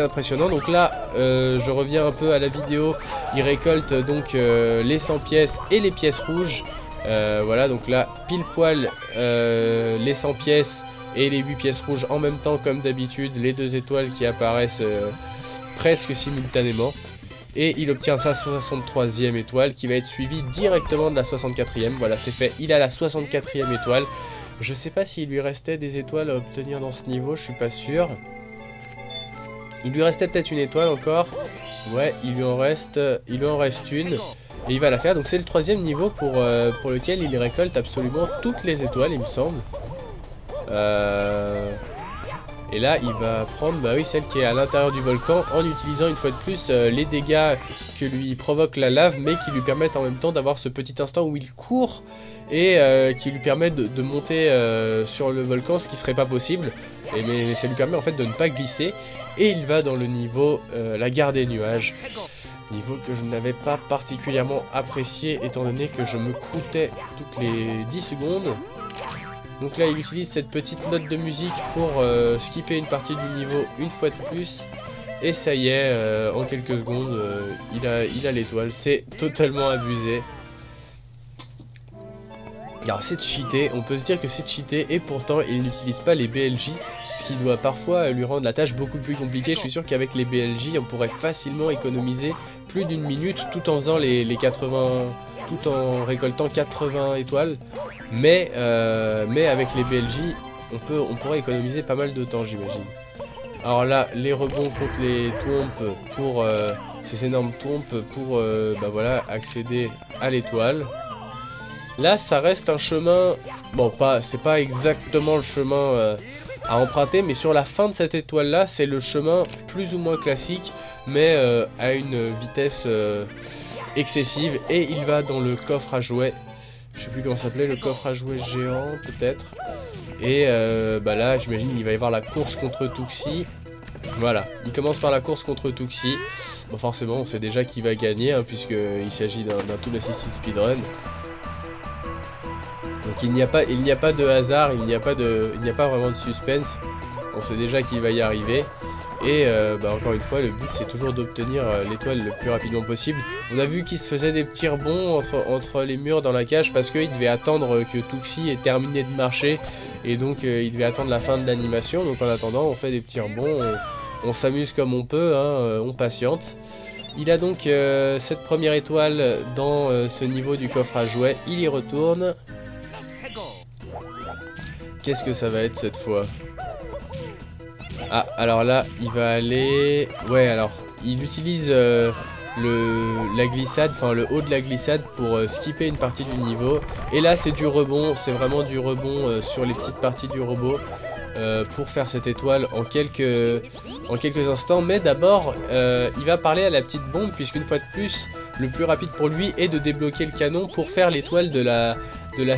impressionnant. Donc là je reviens un peu à la vidéo, il récolte donc les 100 pièces et les pièces rouges. Voilà, donc là pile poil les 100 pièces et les 8 pièces rouges en même temps, comme d'habitude, les deux étoiles qui apparaissent presque simultanément. Et il obtient sa 63e étoile qui va être suivie directement de la 64e. Voilà, c'est fait, il a la 64e étoile. Je sais pas s'il lui restait des étoiles à obtenir dans ce niveau, je suis pas sûr. Il lui restait peut-être une étoile encore. Ouais, il lui en reste une. Et il va la faire, donc c'est le 3e niveau pour lequel il récolte absolument toutes les étoiles, il me semble. Et là il va prendre, bah oui, celle qui est à l'intérieur du volcan, en utilisant une fois de plus les dégâts que lui provoque la lave, mais qui lui permettent en même temps d'avoir ce petit instant où il court et qui lui permet de monter sur le volcan, ce qui serait pas possible. Et mais ça lui permet en fait de ne pas glisser. Et il va dans le niveau la gare des nuages, niveau que je n'avais pas particulièrement apprécié étant donné que je me croûtais toutes les 10 secondes. Donc là il utilise cette petite note de musique pour skipper une partie du niveau une fois de plus. Et ça y est, en quelques secondes il a l'étoile, c'est totalement abusé. Alors c'est cheaté, on peut se dire que c'est cheaté, et pourtant il n'utilise pas les BLJ, ce qui doit parfois lui rendre la tâche beaucoup plus compliquée. Je suis sûr qu'avec les BLJ, on pourrait facilement économiser plus d'une minute tout en faisant les 80, tout en récoltant 80 étoiles. Mais avec les BLJ, on pourrait économiser pas mal de temps, j'imagine. Alors là, les rebonds contre les tombes pour ces énormes tombes pour bah voilà, accéder à l'étoile. Là, ça reste un chemin, bon, c'est pas exactement le chemin à emprunter, mais sur la fin de cette étoile-là, c'est le chemin plus ou moins classique, mais à une vitesse excessive, et il va dans le coffre à jouets. Je sais plus comment ça s'appelait, le coffre à jouets géant, peut-être. Et bah là, j'imagine il va y avoir la course contre Tuxi. Voilà, il commence par la course contre Tuxi. Bon, forcément, on sait déjà qui va gagner, hein, puisqu'il s'agit d'un tool assisted speedrun. Donc il n'y a pas de hasard, il n'y a pas vraiment de suspense. On sait déjà qu'il va y arriver. Et bah encore une fois, le but c'est toujours d'obtenir l'étoile le plus rapidement possible. On a vu qu'il se faisait des petits rebonds entre les murs dans la cage parce qu'il devait attendre que Tuxi ait terminé de marcher. Et donc il devait attendre la fin de l'animation. Donc en attendant, on fait des petits rebonds, on s'amuse comme on peut, hein, on patiente. Il a donc cette première étoile dans ce niveau du coffre à jouets. Il y retourne. Qu'est-ce que ça va être cette fois? Ah, alors là, il va aller... Ouais, alors, il utilise la glissade, enfin le haut de la glissade pour skipper une partie du niveau. Et là, c'est du rebond, c'est vraiment du rebond sur les petites parties du robot pour faire cette étoile en quelques instants. Mais d'abord, il va parler à la petite bombe, puisqu'une fois de plus, le plus rapide pour lui est de débloquer le canon pour faire l'étoile de la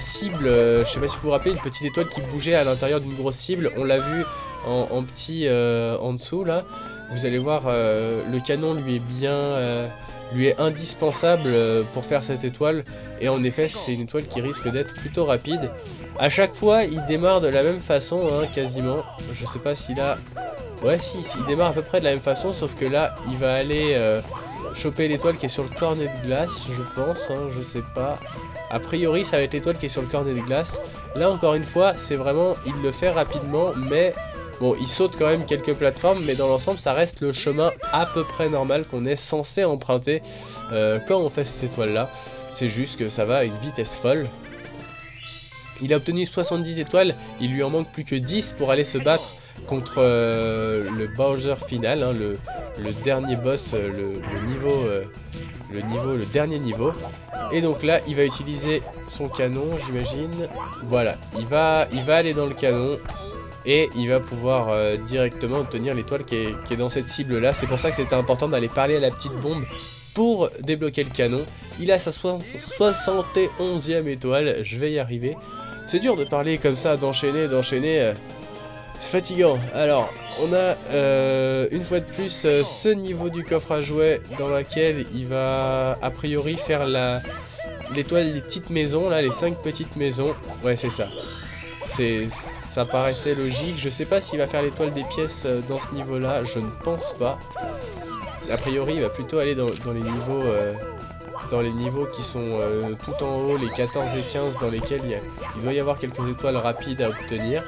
cible. Je sais pas si vous vous rappelez, une petite étoile qui bougeait à l'intérieur d'une grosse cible, on l'a vu en petit en dessous là. Vous allez voir, le canon lui est indispensable pour faire cette étoile, et en effet c'est une étoile qui risque d'être plutôt rapide. À chaque fois il démarre de la même façon, hein, quasiment. Je sais pas si là... Ouais, si, il démarre à peu près de la même façon, sauf que là il va aller choper l'étoile qui est sur le cornet de glace, je pense, hein, je sais pas. A priori, ça va être l'étoile qui est sur le cornet de glace. Là, encore une fois, c'est vraiment... Il le fait rapidement, mais... Bon, il saute quand même quelques plateformes, mais dans l'ensemble, ça reste le chemin à peu près normal qu'on est censé emprunter quand on fait cette étoile-là. C'est juste que ça va à une vitesse folle. Il a obtenu 70 étoiles. Il lui en manque plus que 10 pour aller se battre contre le Bowser final, hein, le dernier boss, le dernier niveau. Et donc là il va utiliser son canon, j'imagine. Voilà, il va aller dans le canon et il va pouvoir directement obtenir l'étoile qui est dans cette cible là. C'est pour ça que c'était important d'aller parler à la petite bombe pour débloquer le canon. Il a sa 71e étoile. Je vais y arriver. C'est dur de parler comme ça, d'enchaîner. C'est fatigant. Alors, on a une fois de plus ce niveau du coffre à jouets dans lequel il va a priori faire l'étoile des petites maisons, là, les 5 petites maisons. Ouais, c'est ça. Ça paraissait logique. Je sais pas s'il va faire l'étoile des pièces dans ce niveau-là. Je ne pense pas. A priori, il va plutôt aller dans les niveaux qui sont tout en haut, les 14 et 15, dans lesquels il doit y avoir quelques étoiles rapides à obtenir.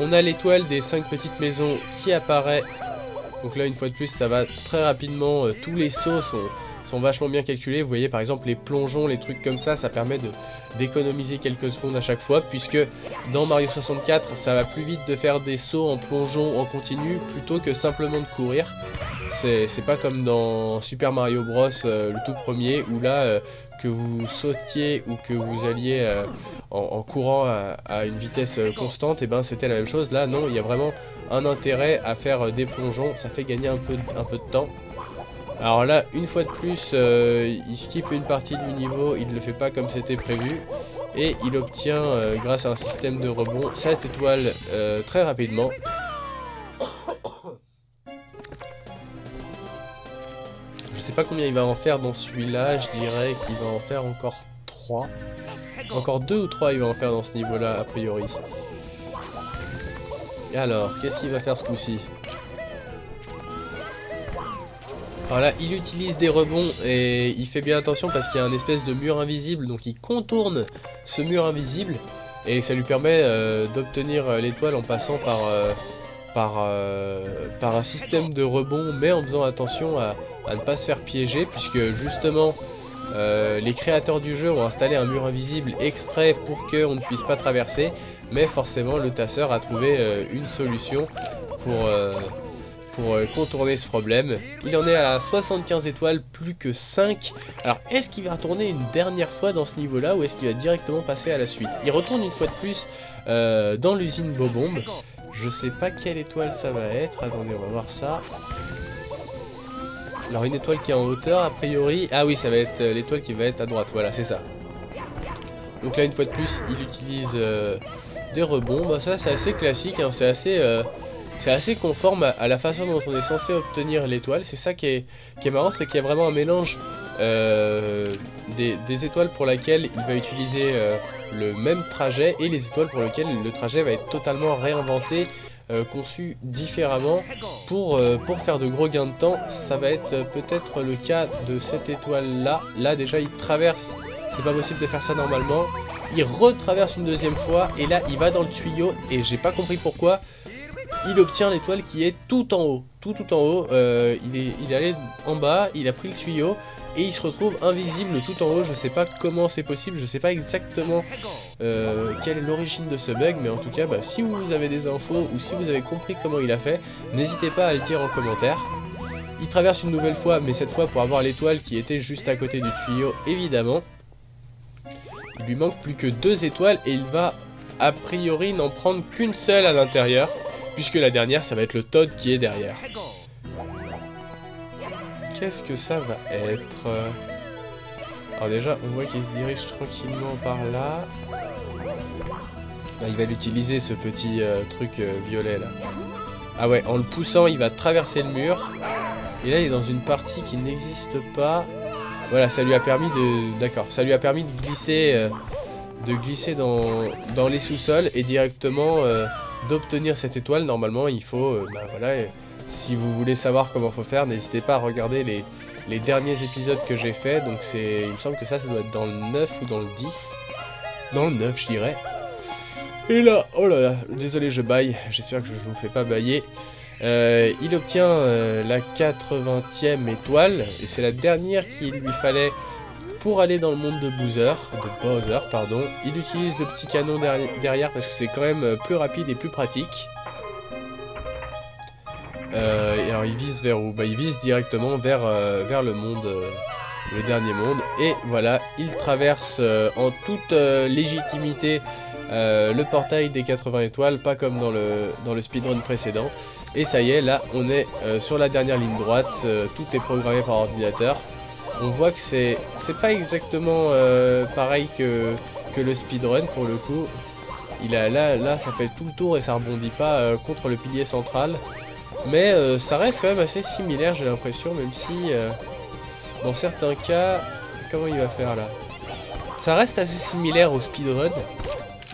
On a l'étoile des 5 petites maisons qui apparaît. Donc là, une fois de plus, ça va très rapidement. Tous les sauts sont vachement bien calculés. Vous voyez, par exemple, les plongeons, les trucs comme ça, ça permet d'économiser quelques secondes à chaque fois. Puisque dans Mario 64, ça va plus vite de faire des sauts en plongeon en continu plutôt que simplement de courir. C'est pas comme dans Super Mario Bros, le tout premier, où là, que vous sautiez ou que vous alliez en courant à une vitesse constante, et ben c'était la même chose. Là, non, il y a vraiment un intérêt à faire des plongeons, ça fait gagner un peu de temps. Alors là, une fois de plus, il skippe une partie du niveau, il ne le fait pas comme c'était prévu, et il obtient, grâce à un système de rebond, cette étoile très rapidement. Je sais pas combien il va en faire dans celui-là, je dirais qu'il va en faire encore 3. Encore 2 ou 3 il va en faire dans ce niveau-là, a priori. Et alors, qu'est-ce qu'il va faire ce coup-ci? Alors là, il utilise des rebonds et il fait bien attention parce qu'il y a un espèce de mur invisible, donc il contourne ce mur invisible. et ça lui permet d'obtenir l'étoile en passant par, par un système de rebond, mais en faisant attention à ne pas se faire piéger, puisque justement les créateurs du jeu ont installé un mur invisible exprès pour qu'on ne puisse pas traverser, mais forcément le tasseur a trouvé une solution pour contourner ce problème. Il en est à 75 étoiles, plus que 5. Alors est-ce qu'il va retourner une dernière fois dans ce niveau là ou est-ce qu'il va directement passer à la suite? Il retourne une fois de plus dans l'usine Bobombe. Je sais pas quelle étoile ça va être, attendez on va voir ça. Alors une étoile qui est en hauteur a priori, ah oui ça va être l'étoile qui va être à droite, voilà c'est ça. Donc là une fois de plus il utilise des rebonds, bah, ça c'est assez classique, hein. C'est assez conforme à la façon dont on est censé obtenir l'étoile. C'est ça qui est marrant, c'est qu'il y a vraiment un mélange des étoiles pour laquelle il va utiliser le même trajet et les étoiles pour lesquelles le trajet va être totalement réinventé, conçu différemment pour faire de gros gains de temps. Ça va être peut-être le cas de cette étoile là. Là déjà il traverse, c'est pas possible de faire ça normalement. Il retraverse une deuxième fois et là il va dans le tuyau et j'ai pas compris pourquoi. Il obtient l'étoile qui est tout en haut, tout en haut, il est allé en bas, il a pris le tuyau et il se retrouve invisible tout en haut. Je sais pas comment c'est possible, je sais pas exactement quelle est l'origine de ce bug, mais en tout cas bah, si vous avez des infos ou si vous avez compris comment il a fait, n'hésitez pas à le dire en commentaire. Il traverse une nouvelle fois, mais cette fois pour avoir l'étoile qui était juste à côté du tuyau évidemment. Il lui manque plus que 2 étoiles et il va a priori n'en prendre qu'une seule à l'intérieur, puisque la dernière ça va être le Toad qui est derrière. Qu'est-ce que ça va être? Alors déjà on voit qu'il se dirige tranquillement par là. Il va l'utiliser ce petit truc violet là. Ah ouais, en le poussant il va traverser le mur. Et là il est dans une partie qui n'existe pas. Voilà, ça lui a permis de... D'accord, ça lui a permis de glisser dans les sous-sols et directement... d'obtenir cette étoile. Normalement il faut voilà, si vous voulez savoir comment faut faire, n'hésitez pas à regarder les derniers épisodes que j'ai fait. Donc c'est, il me semble que ça doit être dans le 9 ou dans le 10, dans le 9 je dirais. Et là, oh là là, désolé je baille, j'espère que je vous fais pas bailler. Il obtient la 80e étoile et c'est la dernière qu'il lui fallait pour aller dans le monde de Bowser, pardon. Il utilise le petit canon derrière parce que c'est quand même plus rapide et plus pratique. Et alors il vise vers où? Bah, il vise directement vers le monde, le dernier monde. Et voilà, il traverse en toute légitimité le portail des 80 étoiles, pas comme dans le speedrun précédent. Et ça y est, là on est sur la dernière ligne droite, tout est programmé par ordinateur. On voit que c'est pas exactement pareil que le speedrun pour le coup. Il a là ça fait tout le tour et ça rebondit pas contre le pilier central. Mais ça reste quand même assez similaire j'ai l'impression, même si dans certains cas, comment il va faire là? Ça reste assez similaire au speedrun.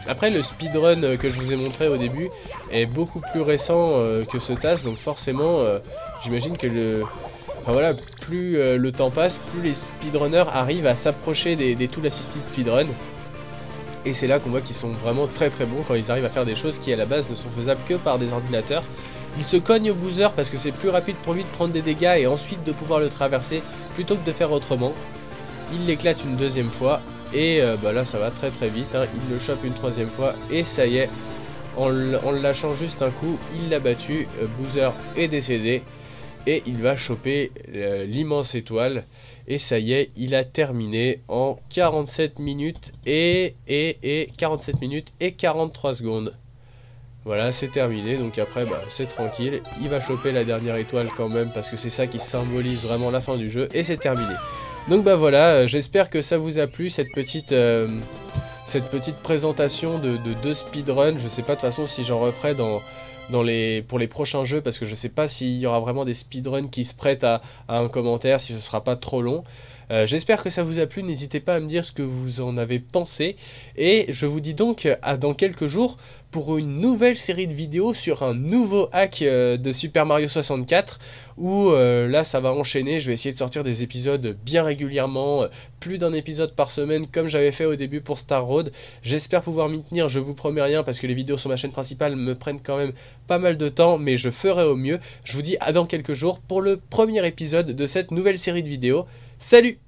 Après le speedrun que je vous ai montré au début est beaucoup plus récent que ce TAS, donc forcément j'imagine que le... Enfin voilà, plus le temps passe, plus les speedrunners arrivent à s'approcher des tools assisted speedrun. Et c'est là qu'on voit qu'ils sont vraiment très très bons quand ils arrivent à faire des choses qui à la base ne sont faisables que par des ordinateurs. Ils se cognent au Bowser parce que c'est plus rapide pour lui de prendre des dégâts et ensuite de pouvoir le traverser plutôt que de faire autrement. Il l'éclate une deuxième fois et bah là ça va très très vite, hein. Il le chope une troisième fois et ça y est, en le lâchant juste un coup, il l'a battu. Bowser est décédé. Et il va choper l'immense étoile. Et ça y est, il a terminé en 47 minutes et 47 minutes et 43 secondes. Voilà, c'est terminé. Donc après, bah, c'est tranquille. Il va choper la dernière étoile quand même parce que c'est ça qui symbolise vraiment la fin du jeu. Et c'est terminé. Donc bah voilà, j'espère que ça vous a plu cette petite présentation de speedrun. Je sais pas de toute façon si j'en referai pour les prochains jeux, parce que je sais pas s'il y aura vraiment des speedruns qui se prêtent à un commentaire, si ce sera pas trop long. J'espère que ça vous a plu, n'hésitez pas à me dire ce que vous en avez pensé, et je vous dis donc à dans quelques jours pour une nouvelle série de vidéos sur un nouveau hack de Super Mario 64, où là ça va enchaîner, je vais essayer de sortir des épisodes bien régulièrement, plus d'un épisode par semaine comme j'avais fait au début pour Star Road. J'espère pouvoir m'y tenir, je vous promets rien parce que les vidéos sur ma chaîne principale me prennent quand même pas mal de temps, mais je ferai au mieux. Je vous dis à dans quelques jours pour le premier épisode de cette nouvelle série de vidéos. Salut!